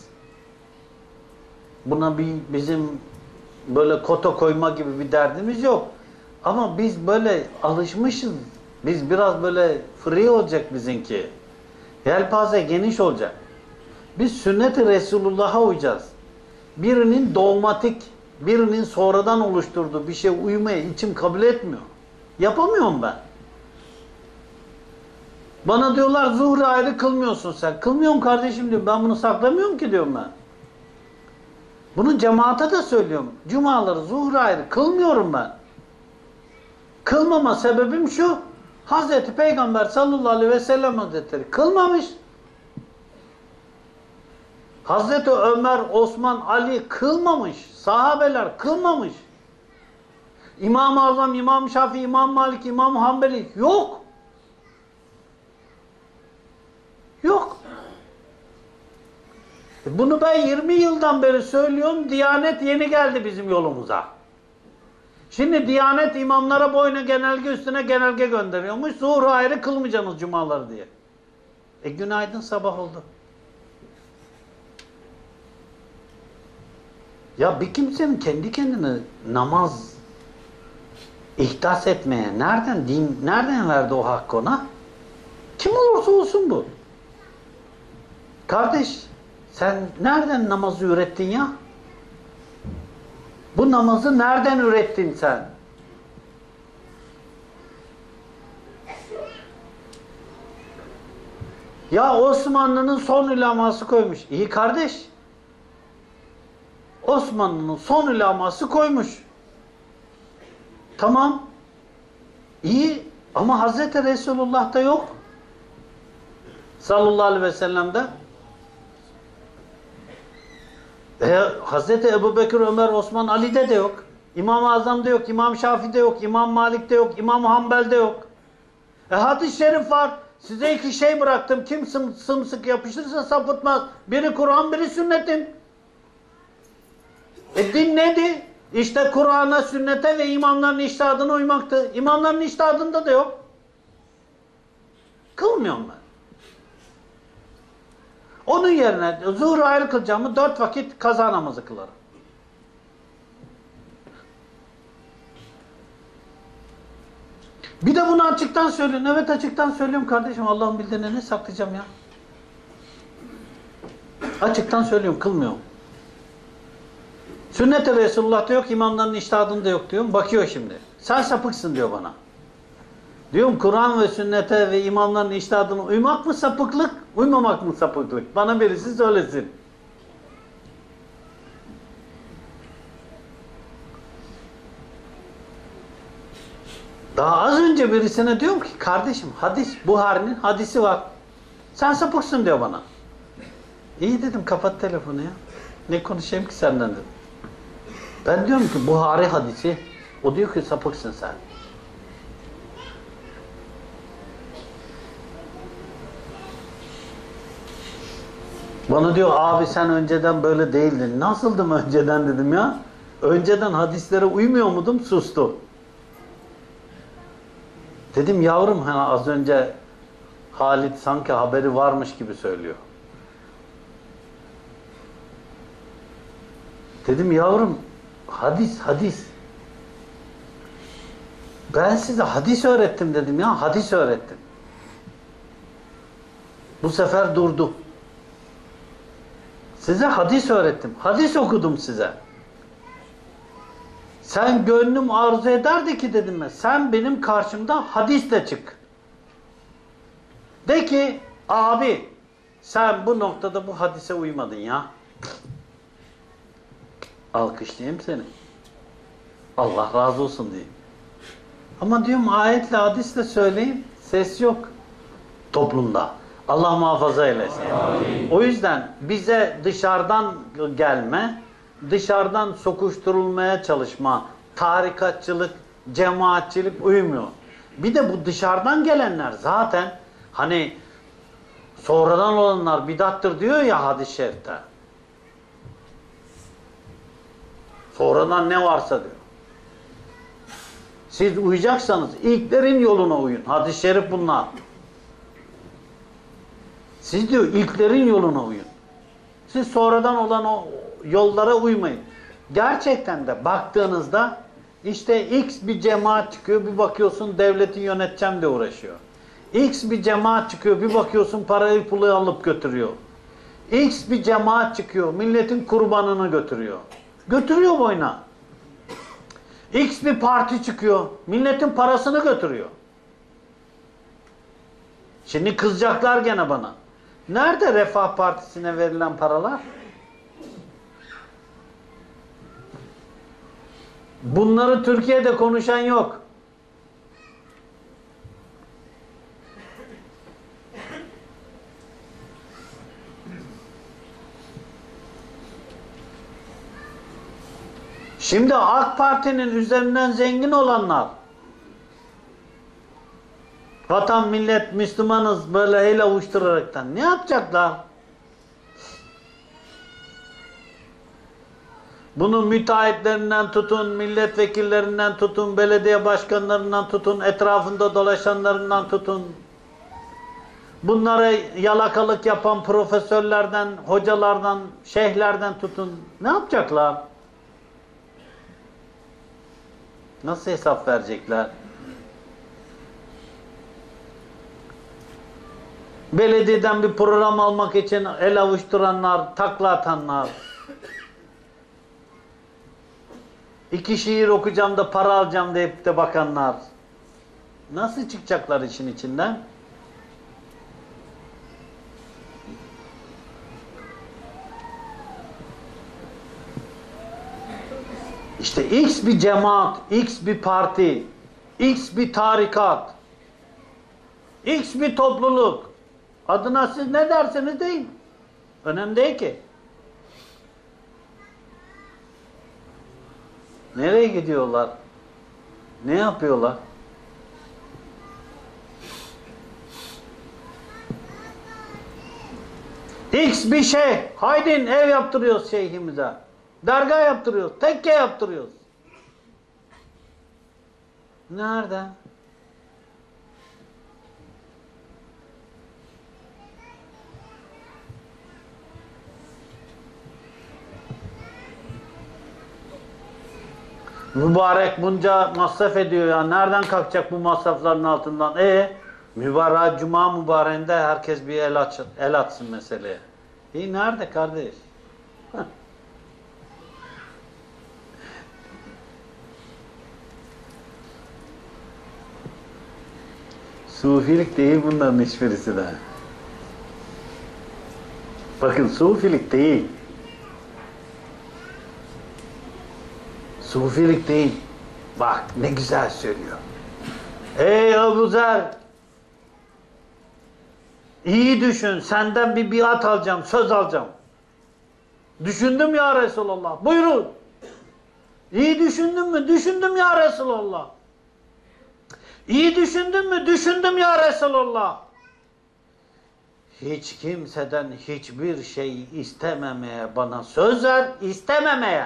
Buna bir bizim böyle kota koyma gibi bir derdimiz yok. Ama biz böyle alışmışız. Biz biraz böyle free olacak bizinki. Yelpaze geniş olacak. Biz sünnet-i Resulullah'a uyacağız. Birinin dogmatik, birinin sonradan oluşturduğu bir şey uymaya içim kabul etmiyor. Yapamıyorum ben. Bana diyorlar zuhri ayrı kılmıyorsun sen. Kılmıyorum kardeşim diyor. Ben bunu saklamıyorum ki diyorum ben. Bunu cemaate de söylüyorum. Cumaları zuhri ayrı kılmıyorum ben. Kılmama sebebim şu. Hazreti Peygamber sallallahu aleyhi ve sellem Hazretleri kılmamış. Hazreti Ömer, Osman, Ali kılmamış. Sahabeler kılmamış. İmam-ı Azam, İmam Şafii, İmam Malik, İmam Hanbeli yok. Yok. Bunu ben 20 yıldan beri söylüyorum. Diyanet yeni geldi bizim yolumuza. Şimdi Diyanet imamlara boyuna genelge üstüne genelge gönderiyormuş. Zuhru ayrı kılmayacaksınız cumaları diye. Günaydın sabah oldu. Ya bir kimsenin kendi kendine namaz ihdas etmeye nereden verdi o hakkı ona? Kim olursa olsun bu. Kardeş sen nereden namazı ürettin ya? Bu namazı nereden ürettin sen? Ya Osmanlı'nın son uleması koymuş. İyi kardeş. Osmanlı'nın son uleması koymuş. Tamam. İyi ama Hazreti Resulullah'ta yok. Sallallahu aleyhi ve sellem'de. Hazreti Ebu Bekir, Ömer, Osman, Ali'de de yok. İmam-ı Azam'da yok, İmam Şafii'de yok, İmam Malik'te yok, İmam Hanbel'de yok. Hadis-i Şerif var. Size iki şey bıraktım. Kim sımsıkı yapışırsa sapıtmaz. Biri Kur'an, biri sünnetim. Din neydi? İşte Kur'an'a, sünnete ve imamların içtihadına uymaktı. İmamların içtihadında da yok. Kılmıyorum ben. Onun yerine zuhru ayrı kılacağımı 4 vakit kaza namazı kılarım. Bir de bunu açıktan söylüyorum. Evet açıktan söylüyorum kardeşim. Allah'ın bildiğine ne saklayacağım ya? Açıktan söylüyorum. Kılmıyorum. Sünnet-i Resulullah'ta yok. İmamların içtihadında yok diyorum. Bakıyor şimdi. Sen sapıksın diyor bana. Diyorum Kur'an ve sünnete ve imamların içtihadına uymak mı sapıklık, uymamak mı sapıklık? Bana birisi söylesin. Daha az önce birisine diyorum ki kardeşim hadis, Buhari'nin hadisi var. Sen sapıksın diyor bana. İyi dedim kapat telefonu ya. Ne konuşayım ki senden dedim. Ben diyorum ki Buhari hadisi. O diyor ki sapıksın sen. Bana diyor abi sen önceden böyle değildin. Nasıldım önceden dedim ya. Önceden hadislere uymuyor muydum? Sustu. Dedim yavrum hani az önce Halit sanki haberi varmış gibi söylüyor. Dedim yavrum hadis. Ben size hadis öğrettim dedim ya. Hadis öğrettim. Bu sefer durdu. Size hadis öğrettim. Hadis okudum size. Sen gönlüm arzu ederdi ki dedim ben. Sen benim karşımda hadisle çık. De ki abi sen bu noktada bu hadise uymadın ya. Alkışlayayım seni. Allah razı olsun diyeyim. Ama diyorum ayetle, hadisle söyleyeyim, ses yok toplumda. Allah muhafaza eylesin. Amin. O yüzden bize dışarıdan gelme, dışarıdan sokuşturulmaya çalışma, tarikatçılık, cemaatçilik uymuyor. Bir de bu dışarıdan gelenler zaten hani sonradan olanlar bidattır diyor ya hadis-i şerifte. Sonradan ne varsa diyor. Siz uyacaksanız ilklerin yoluna uyun. Hadis-i şerif bunlar. Siz diyor ilklerin yoluna uyun. Siz sonradan olan o yollara uymayın. Gerçekten de baktığınızda işte X bir cemaat çıkıyor, bir bakıyorsun devleti yöneteceğim de uğraşıyor. X bir cemaat çıkıyor, bir bakıyorsun parayı pulu alıp götürüyor. X bir cemaat çıkıyor, milletin kurbanını götürüyor. Götürüyor boyuna. X bir parti çıkıyor, milletin parasını götürüyor. Şimdi kızacaklar gene bana. Nerede Refah Partisi'ne verilen paralar? Bunları Türkiye'de konuşan yok. Şimdi AK Parti'nin üzerinden zengin olanlar, vatan, millet, Müslümanız böyle hele uçturaraktan ne yapacaklar? Bunu müteahhitlerinden tutun, milletvekillerinden tutun, belediye başkanlarından tutun, etrafında dolaşanlarından tutun. Bunlara yalakalık yapan profesörlerden, hocalardan, şeyhlerden tutun. Ne yapacaklar? Nasıl hesap verecekler? Belediyeden bir program almak için el avuşturanlar, takla atanlar. İki şiir okuyacağım da para alacağım deyip de bakanlar. Nasıl çıkacaklar işin içinden? İşte X bir cemaat, X bir parti, X bir tarikat, X bir topluluk. Adına siz ne derseniz deyin. Önemli değil ki. Nereye gidiyorlar? Ne yapıyorlar? X bir şey. Haydin ev yaptırıyoruz şeyhimize. Dergah yaptırıyoruz. Tekke yaptırıyoruz. Nerede? Mübarek bunca masraf ediyor ya. Nereden kalkacak bu masrafların altından? Mübarek cuma mübareğinde herkes bir el atsın meseleye. Nerede kardeş? Sufilik değil bunların hiçbirisi de. Bakın sufilik değil. Sufilik değil. Bak ne güzel söylüyor. Ey Ebu Zer! İyi düşün. Senden bir biat alacağım, söz alacağım. Düşündüm ya Resulallah. Buyurun. İyi düşündün mü? Düşündüm ya Resulallah. İyi düşündün mü? Düşündüm ya Resulallah. Hiç kimseden hiçbir şey istememeye bana söz ver, istememeye.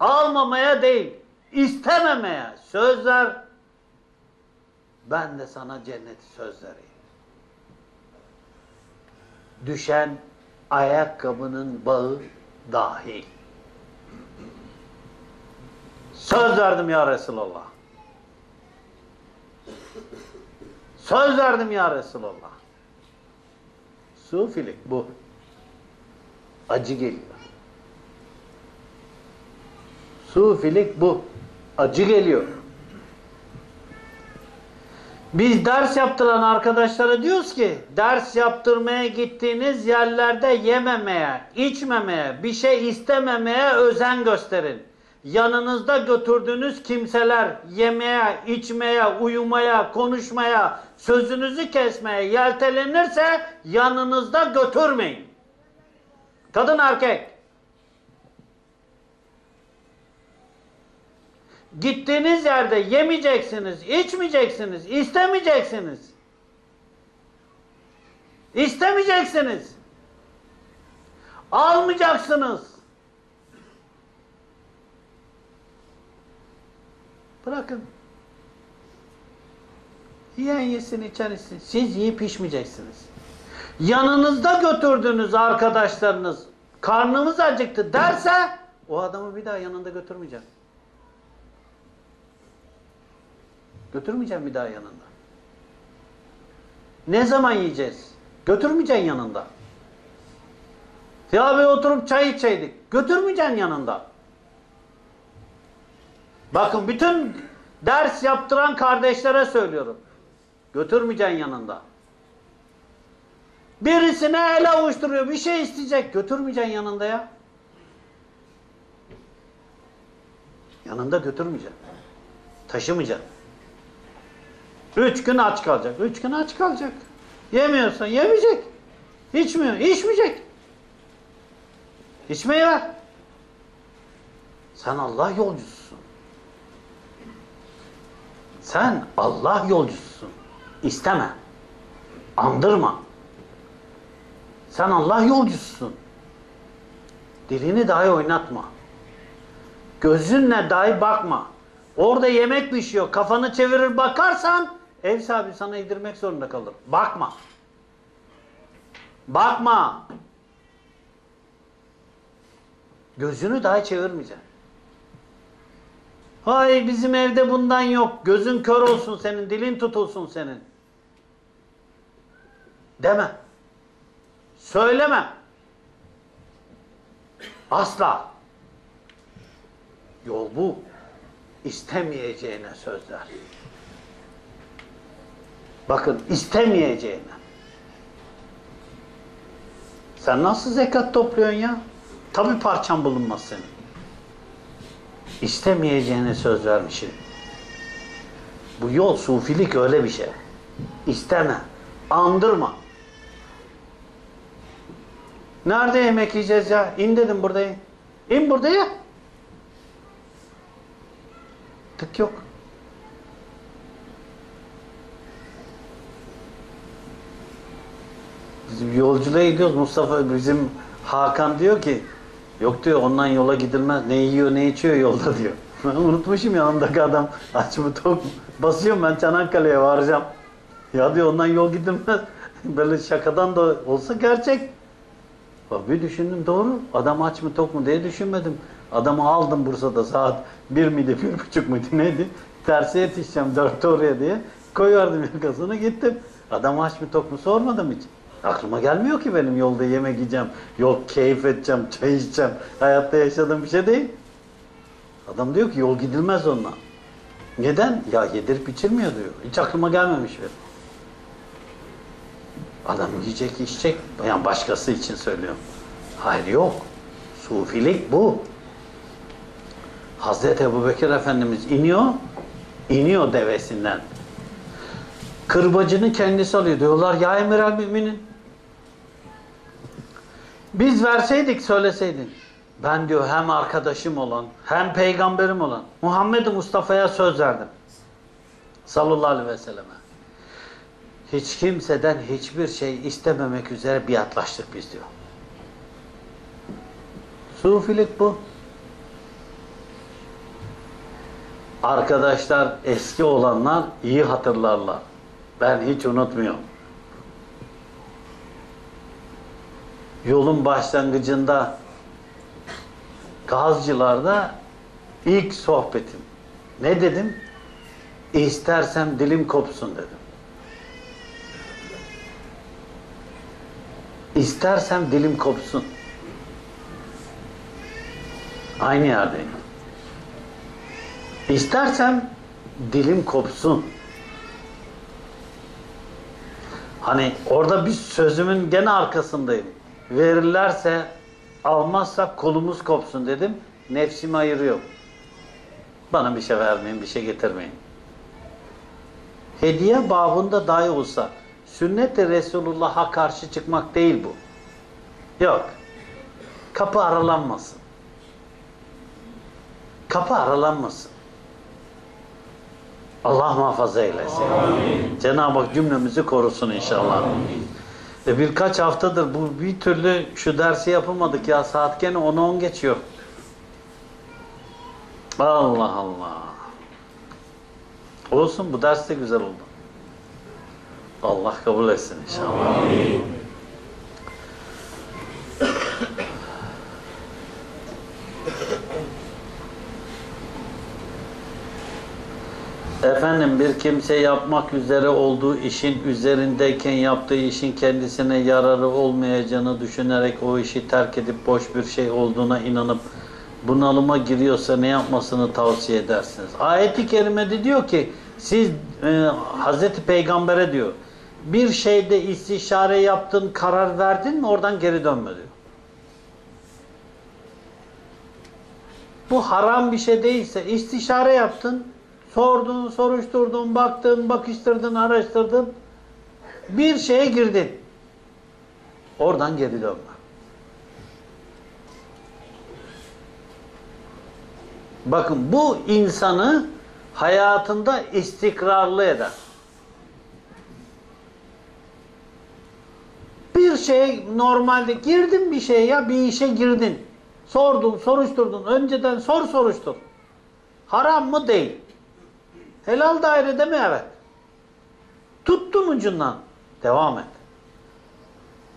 Almamaya değil, istememeye söz ver. Ben de sana cenneti söz vereyim. Düşen ayakkabının bağı dahil. Söz verdim ya Resulallah. Söz verdim ya Resulallah. Sufilik bu. Acı geliyor. Sufilik bu. Acı geliyor. Biz ders yaptıran arkadaşlara diyoruz ki ders yaptırmaya gittiğiniz yerlerde yememeye, içmemeye, bir şey istememeye özen gösterin. yanınızda götürdüğünüz kimseler yemeye, içmeye, uyumaya, konuşmaya, sözünüzü kesmeye yeltelenirse yanınızda götürmeyin. Kadın erkek. Gittiğiniz yerde yemeyeceksiniz, içmeyeceksiniz, istemeyeceksiniz. İstemeyeceksiniz. Almayacaksınız. Bırakın. Yiyen yesin, içen içsin. Siz yiyip pişmeyeceksiniz. Yanınızda götürdüğünüz arkadaşlarınız karnımız acıktı derse o adamı bir daha yanında götürmeyeceğim. Götürmeyeceğim bir daha yanında. Ne zaman yiyeceğiz? Götürmeyeceksin yanında. Ya bir oturup çay içeydik. Götürmeyeceksin yanında. Bakın bütün ders yaptıran kardeşlere söylüyorum. Götürmeyeceksin yanında. Birisine ele avuşturuyor, bir şey isteyecek. Götürmeyeceksin yanında ya. Yanında götürmeyeceksin. Taşımayacaksın. 3 gün aç kalacak. 3 gün aç kalacak. Yemiyorsan yemeyecek. İçmiyor, içmeyecek. İçmeyi ver. Sen Allah yolcususun. Sen Allah yolcususun. İsteme. Andırma. Sen Allah yolcususun. Dilini dahi oynatma. Gözünle dahi bakma. Orada yemek pişiyor. Kafanı çevirir bakarsan ev sahibi sana yedirmek zorunda kalır. Bakma. Bakma. Gözünü dahi çevirmeyeceksin. Hay bizim evde bundan yok. Gözün kör olsun senin, dilin tutulsun senin. Deme. Söyleme. Asla. Yol bu. İstemeyeceğine sözler. Bakın istemeyeceğine. Sen nasıl zekat topluyorsun ya? Tabii parçan bulunmaz senin. İstemeyeceğine söz vermişim. Bu yol sufilik öyle bir şey. İsteme, andırma. Nerede yemek yiyeceğiz ya? İn dedim buradayım. İn buradaya. Tık yok. Biz yolculuğa gidiyoruz. Mustafa bizim Hakan diyor ki yok diyor ondan yola gidilmez. Ne yiyor ne içiyor yolda diyor. Ben unutmuşum yanımdaki adam aç mı tok mu? Basıyorum ben Çanakkale'ye varacağım. Ya diyor ondan yol gidilmez. Böyle şakadan da olsa gerçek. Bak bir düşündüm doğru. Adam aç mı tok mu diye düşünmedim. Adamı aldım Bursa'da saat 1 miydi 1,5 muydu neydi? Tersi yetişeceğim 4'te oraya diye. Koyuverdim yakasını gittim. Adam aç mı tok mu sormadım hiç. Aklıma gelmiyor ki benim yolda yemek yiyeceğim, yol keyif edeceğim, çay içeceğim. Hayatta yaşadığım bir şey değil. Adam diyor ki yol gidilmez onunla. Neden? Ya yedirip içilmiyor diyor. Hiç aklıma gelmemiş benim. Adam yiyecek, içecek. Yani başkası için söylüyorum. Hayır yok. Sufilik bu. Hazreti Ebu Bekir Efendimiz iniyor devesinden. Kırbacını kendisi alıyor. Diyorlar ya Emirel Müminin. Biz verseydik söyleseydin. Ben diyor hem arkadaşım olan hem peygamberim olan Muhammed-i Mustafa'ya söz verdim. Sallallahu aleyhi ve selleme. Hiç kimseden hiçbir şey istememek üzere biatlaştık biz diyor. Sufilik bu. Arkadaşlar eski olanlar iyi hatırlarlar. Ben hiç unutmuyorum. Yolun başlangıcında Gazcılar'da ilk sohbetim. Ne dedim? İstersem dilim kopsun dedim. İstersem dilim kopsun. Aynı yerdeyim. İstersem dilim kopsun. Hani orada bir sözümün gene arkasındayım. Verirlerse almazsak kolumuz kopsun dedim. Nefsimi ayırıyorum. Bana bir şey vermeyin, bir şey getirmeyin. Hediye babında dahi olsa sünnet-i Resulullah'a karşı çıkmak değil bu. Yok. Kapı aralanmasın. Kapı aralanmasın. Allah muhafaza eylesin. Cenab-ı Hak cümlemizi korusun inşallah. Birkaç haftadır bu bir türlü şu dersi yapamadık ya. Saat gene 10 geçiyor. Allah Allah. Olsun, bu ders de güzel oldu. Allah kabul etsin inşallah. Amin. Efendim, bir kimse yapmak üzere olduğu işin üzerindeyken yaptığı işin kendisine yararı olmayacağını düşünerek o işi terk edip boş bir şey olduğuna inanıp bunalıma giriyorsa ne yapmasını tavsiye edersiniz? Ayet-i Kerime'de diyor ki siz Hazreti Peygamber'e diyor, bir şeyde istişare yaptın, karar verdin mi oradan geri dönme diyor. Bu haram bir şey değilse istişare yaptın, sordun, soruşturdun, baktın, bakıştırdın, araştırdın, bir şeye girdin, oradan geri dönme. Bakın, bu insanı hayatında istikrarlı eder. Bir şeye normalde girdin, bir şeye ya bir işe girdin. Sordun, soruşturdun. Önceden sor, soruştur. Haram mı? Değil. Helal dairede mi? Evet. Tuttun ucundan. Devam et.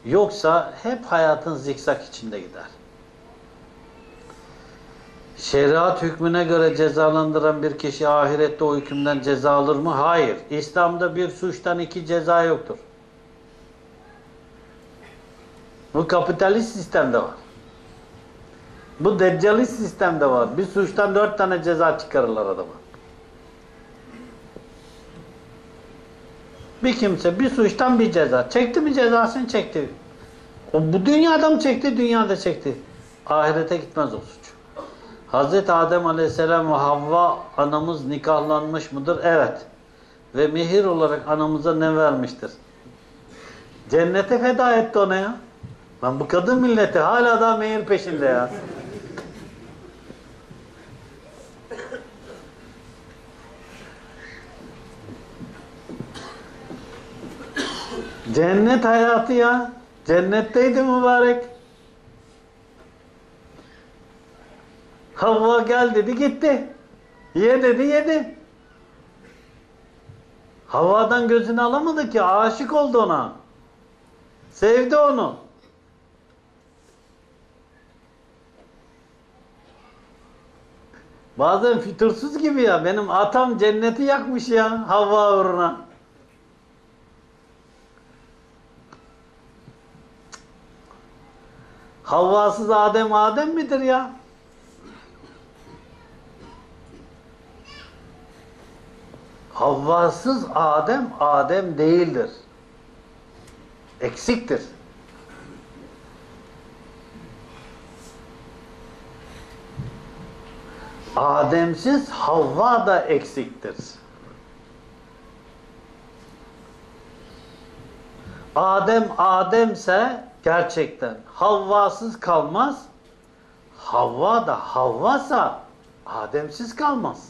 Yoksa hep hayatın zikzak içinde gider. Şeriat hükmüne göre cezalandıran bir kişi ahirette o hükümden ceza alır mı? Hayır. İslam'da bir suçtan 2 ceza yoktur. Bu kapitalist sistemde var. Bu deccalist sistemde var. Bir suçtan 4 tane ceza çıkarırlar adama. Bir kimse bir suçtan bir ceza. Çekti mi cezasını? Çekti. O bu dünyada mı çekti? Dünyada çekti. Ahirete gitmez o suç. Hazreti Adem Aleyhisselam ve Havva anamız nikahlanmış mıdır? Evet. Ve mehir olarak anamıza ne vermiştir? Cennete feda etti ona ya. Lan bu kadın milleti hala daha mehir peşinde ya. Cennet hayatı ya. Cennetteydi mübarek. Havva gel dedi, gitti. Ye dedi, yedi. Havva'dan gözünü alamadı ki. Aşık oldu ona. Sevdi onu. Bazen fütursuz gibi ya. Benim atam cenneti yakmış ya Havva uğruna. Havvasız Adem, Adem midir ya? Havvasız Adem, Adem değildir. Eksiktir. Ademsiz Havva da eksiktir. Adem, Ademse gerçekten Havvasız kalmaz. Havva da Havvasa Ademsiz kalmaz.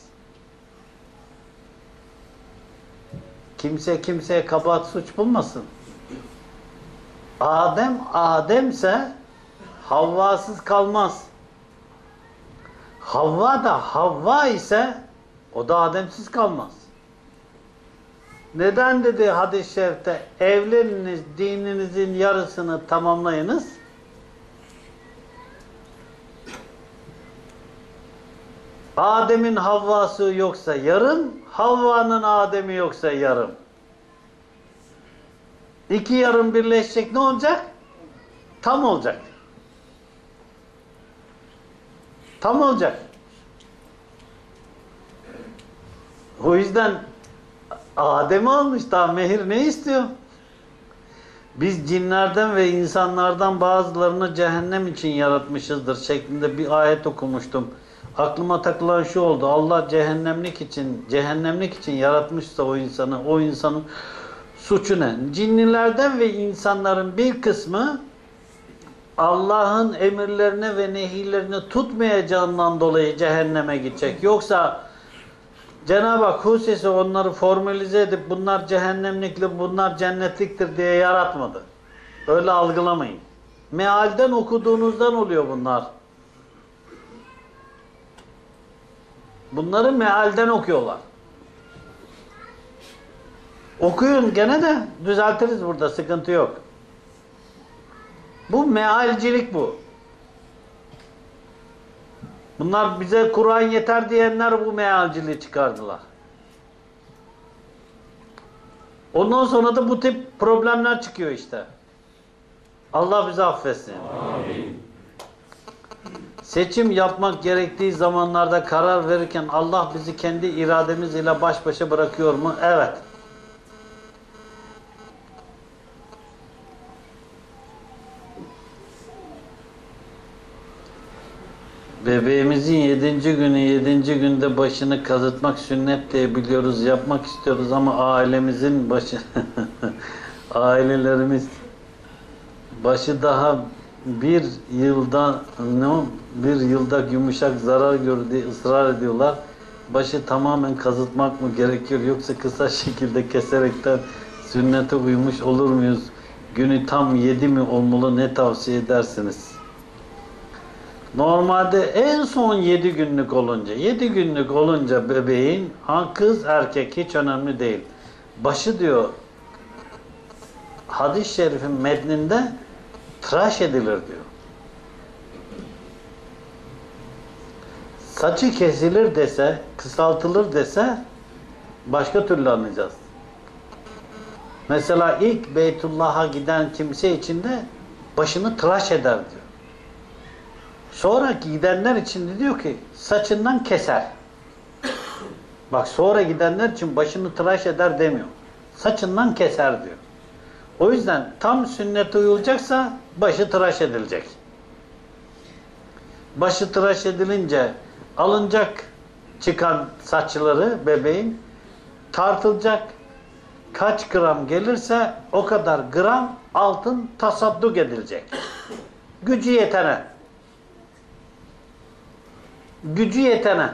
Kimse kimseye kabahat, suç bulmasın. Adem, Ademse Havvasız kalmaz. Havva da Havva ise o da Ademsiz kalmaz. Neden dedi hadis-i şerifte? Evleniniz, dininizin yarısını tamamlayınız. Adem'in Havvası yoksa yarım, Havva'nın Adem'i yoksa yarım. 2 yarım birleşecek, ne olacak? Tam olacak. Tam olacak. O yüzden Adem'i almış, daha mehir ne istiyor? Biz cinlerden ve insanlardan bazılarını cehennem için yaratmışızdır şeklinde bir ayet okumuştum. Aklıma takılan şu oldu. Allah cehennemlik için yaratmışsa o insanın suçu ne? Cinlilerden ve insanların bir kısmı Allah'ın emirlerine ve nehirlerine tutmayacağından dolayı cehenneme gidecek. Yoksa Cenab-ı Hak hususi onları formalize edip bunlar cehennemlikli, bunlar cennetliktir diye yaratmadı. Öyle algılamayın. Mealden okuduğunuzdan oluyor bunlar. Bunları mealden okuyorlar. Okuyun gene de düzeltiriz burada, sıkıntı yok. Bu mealcilik bu. Bunlar bize Kur'an yeter diyenler bu mealciliği çıkardılar. Ondan sonra da bu tip problemler çıkıyor işte. Allah bizi affetsin. Amin. Seçim yapmak gerektiği zamanlarda karar verirken Allah bizi kendi irademiz ile baş başa bırakıyor mu? Evet. Bebeğimizin 7. günü 7. günde başını kazıtmak sünnet diye biliyoruz, yapmak istiyoruz ama ailemizin başı ailelerimiz başı daha bir yılda yumuşak zarar görür diye ısrar ediyorlar. Başı tamamen kazıtmak mı gerekiyor yoksa kısa şekilde keserekten sünnete uymuş olur muyuz? Günü tam 7 mi olmalı, ne tavsiye edersiniz? Normalde en son 7 günlük olunca, 7 günlük olunca bebeğin, kız erkek hiç önemli değil. Başı diyor hadis-i şerifin metninde tıraş edilir diyor. Saçı kesilir dese, kısaltılır dese başka türlü anlayacağız. Mesela ilk Beytullah'a giden kimse için de başını tıraş eder diyor. Sonraki gidenler için de diyor ki saçından keser. Bak, sonra gidenler için başını tıraş eder demiyor. Saçından keser diyor. O yüzden tam sünnete uyulacaksa başı tıraş edilecek. Başı tıraş edilince alınacak çıkan saçları bebeğin, tartılacak, kaç gram gelirse o kadar gram altın tasadduk edilecek. Gücü yetene. Gücü yetene.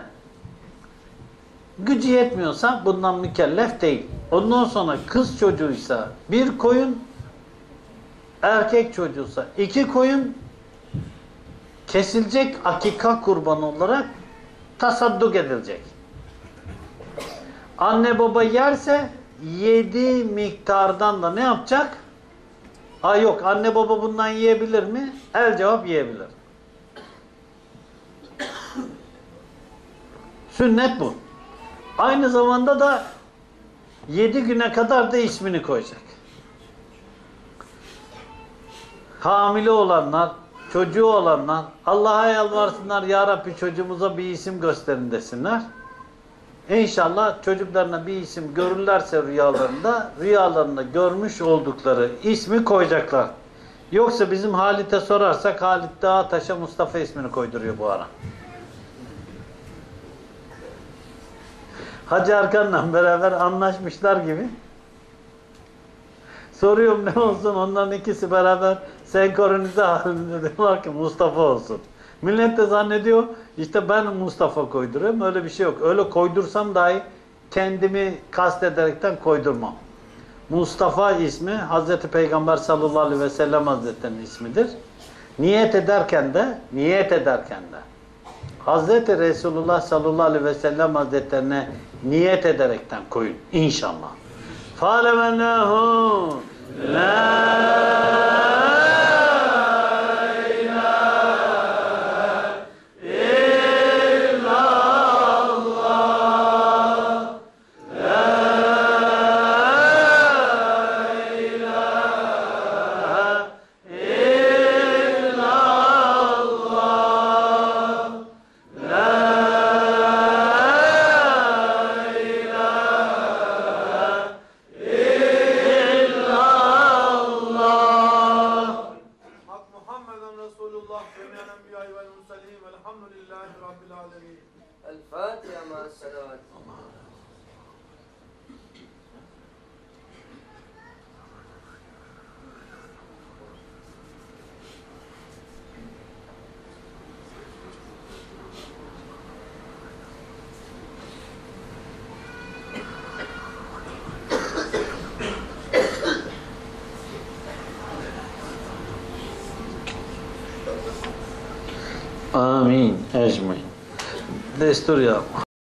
Gücü yetmiyorsa bundan mükellef değil. Ondan sonra kız çocuğuysa 1 koyun, erkek çocuğuysa 2 koyun kesilecek, akika kurbanı olarak tasadduk edilecek. Anne baba yerse 7 miktardan da ne yapacak? Yok, anne baba bundan yiyebilir mi? Cevap yiyebilir. Sünnet bu. Aynı zamanda da 7 güne kadar da ismini koyacak. Hamile olanlar, çocuğu olanlar Allah'a yalvarsınlar, ya Rabbi çocuğumuza bir isim gösterin desinler. İnşallah çocuklarına bir isim görürlerse rüyalarında görmüş oldukları ismi koyacaklar. Yoksa bizim Halit'e sorarsak Halit Dağtaş'a Mustafa ismini koyduruyor bu ara. Hacı Erkan'la beraber anlaşmışlar gibi. Soruyorum ne olsun, onların ikisi beraber senkronize halinde diyorlar ki Mustafa olsun. Millet de zannediyor işte ben Mustafa koyduruyorum, öyle bir şey yok. Öyle koydursam dahi kendimi kastederekten koydurmam. Mustafa ismi Hazreti Peygamber sallallahu aleyhi ve sellem Hazretleri'nin ismidir. Niyet ederken de Hazreti Resulullah sallallahu aleyhi ve sellem Hazretlerine niyet ederekten koyun inşallah. Fâlemenâhu Hamdullah beynen enbiyayı vel musallin velhamdülillahi rabbil alemin. El Fatiha ma'as salavat. Amin, ecmin. Destur yapma.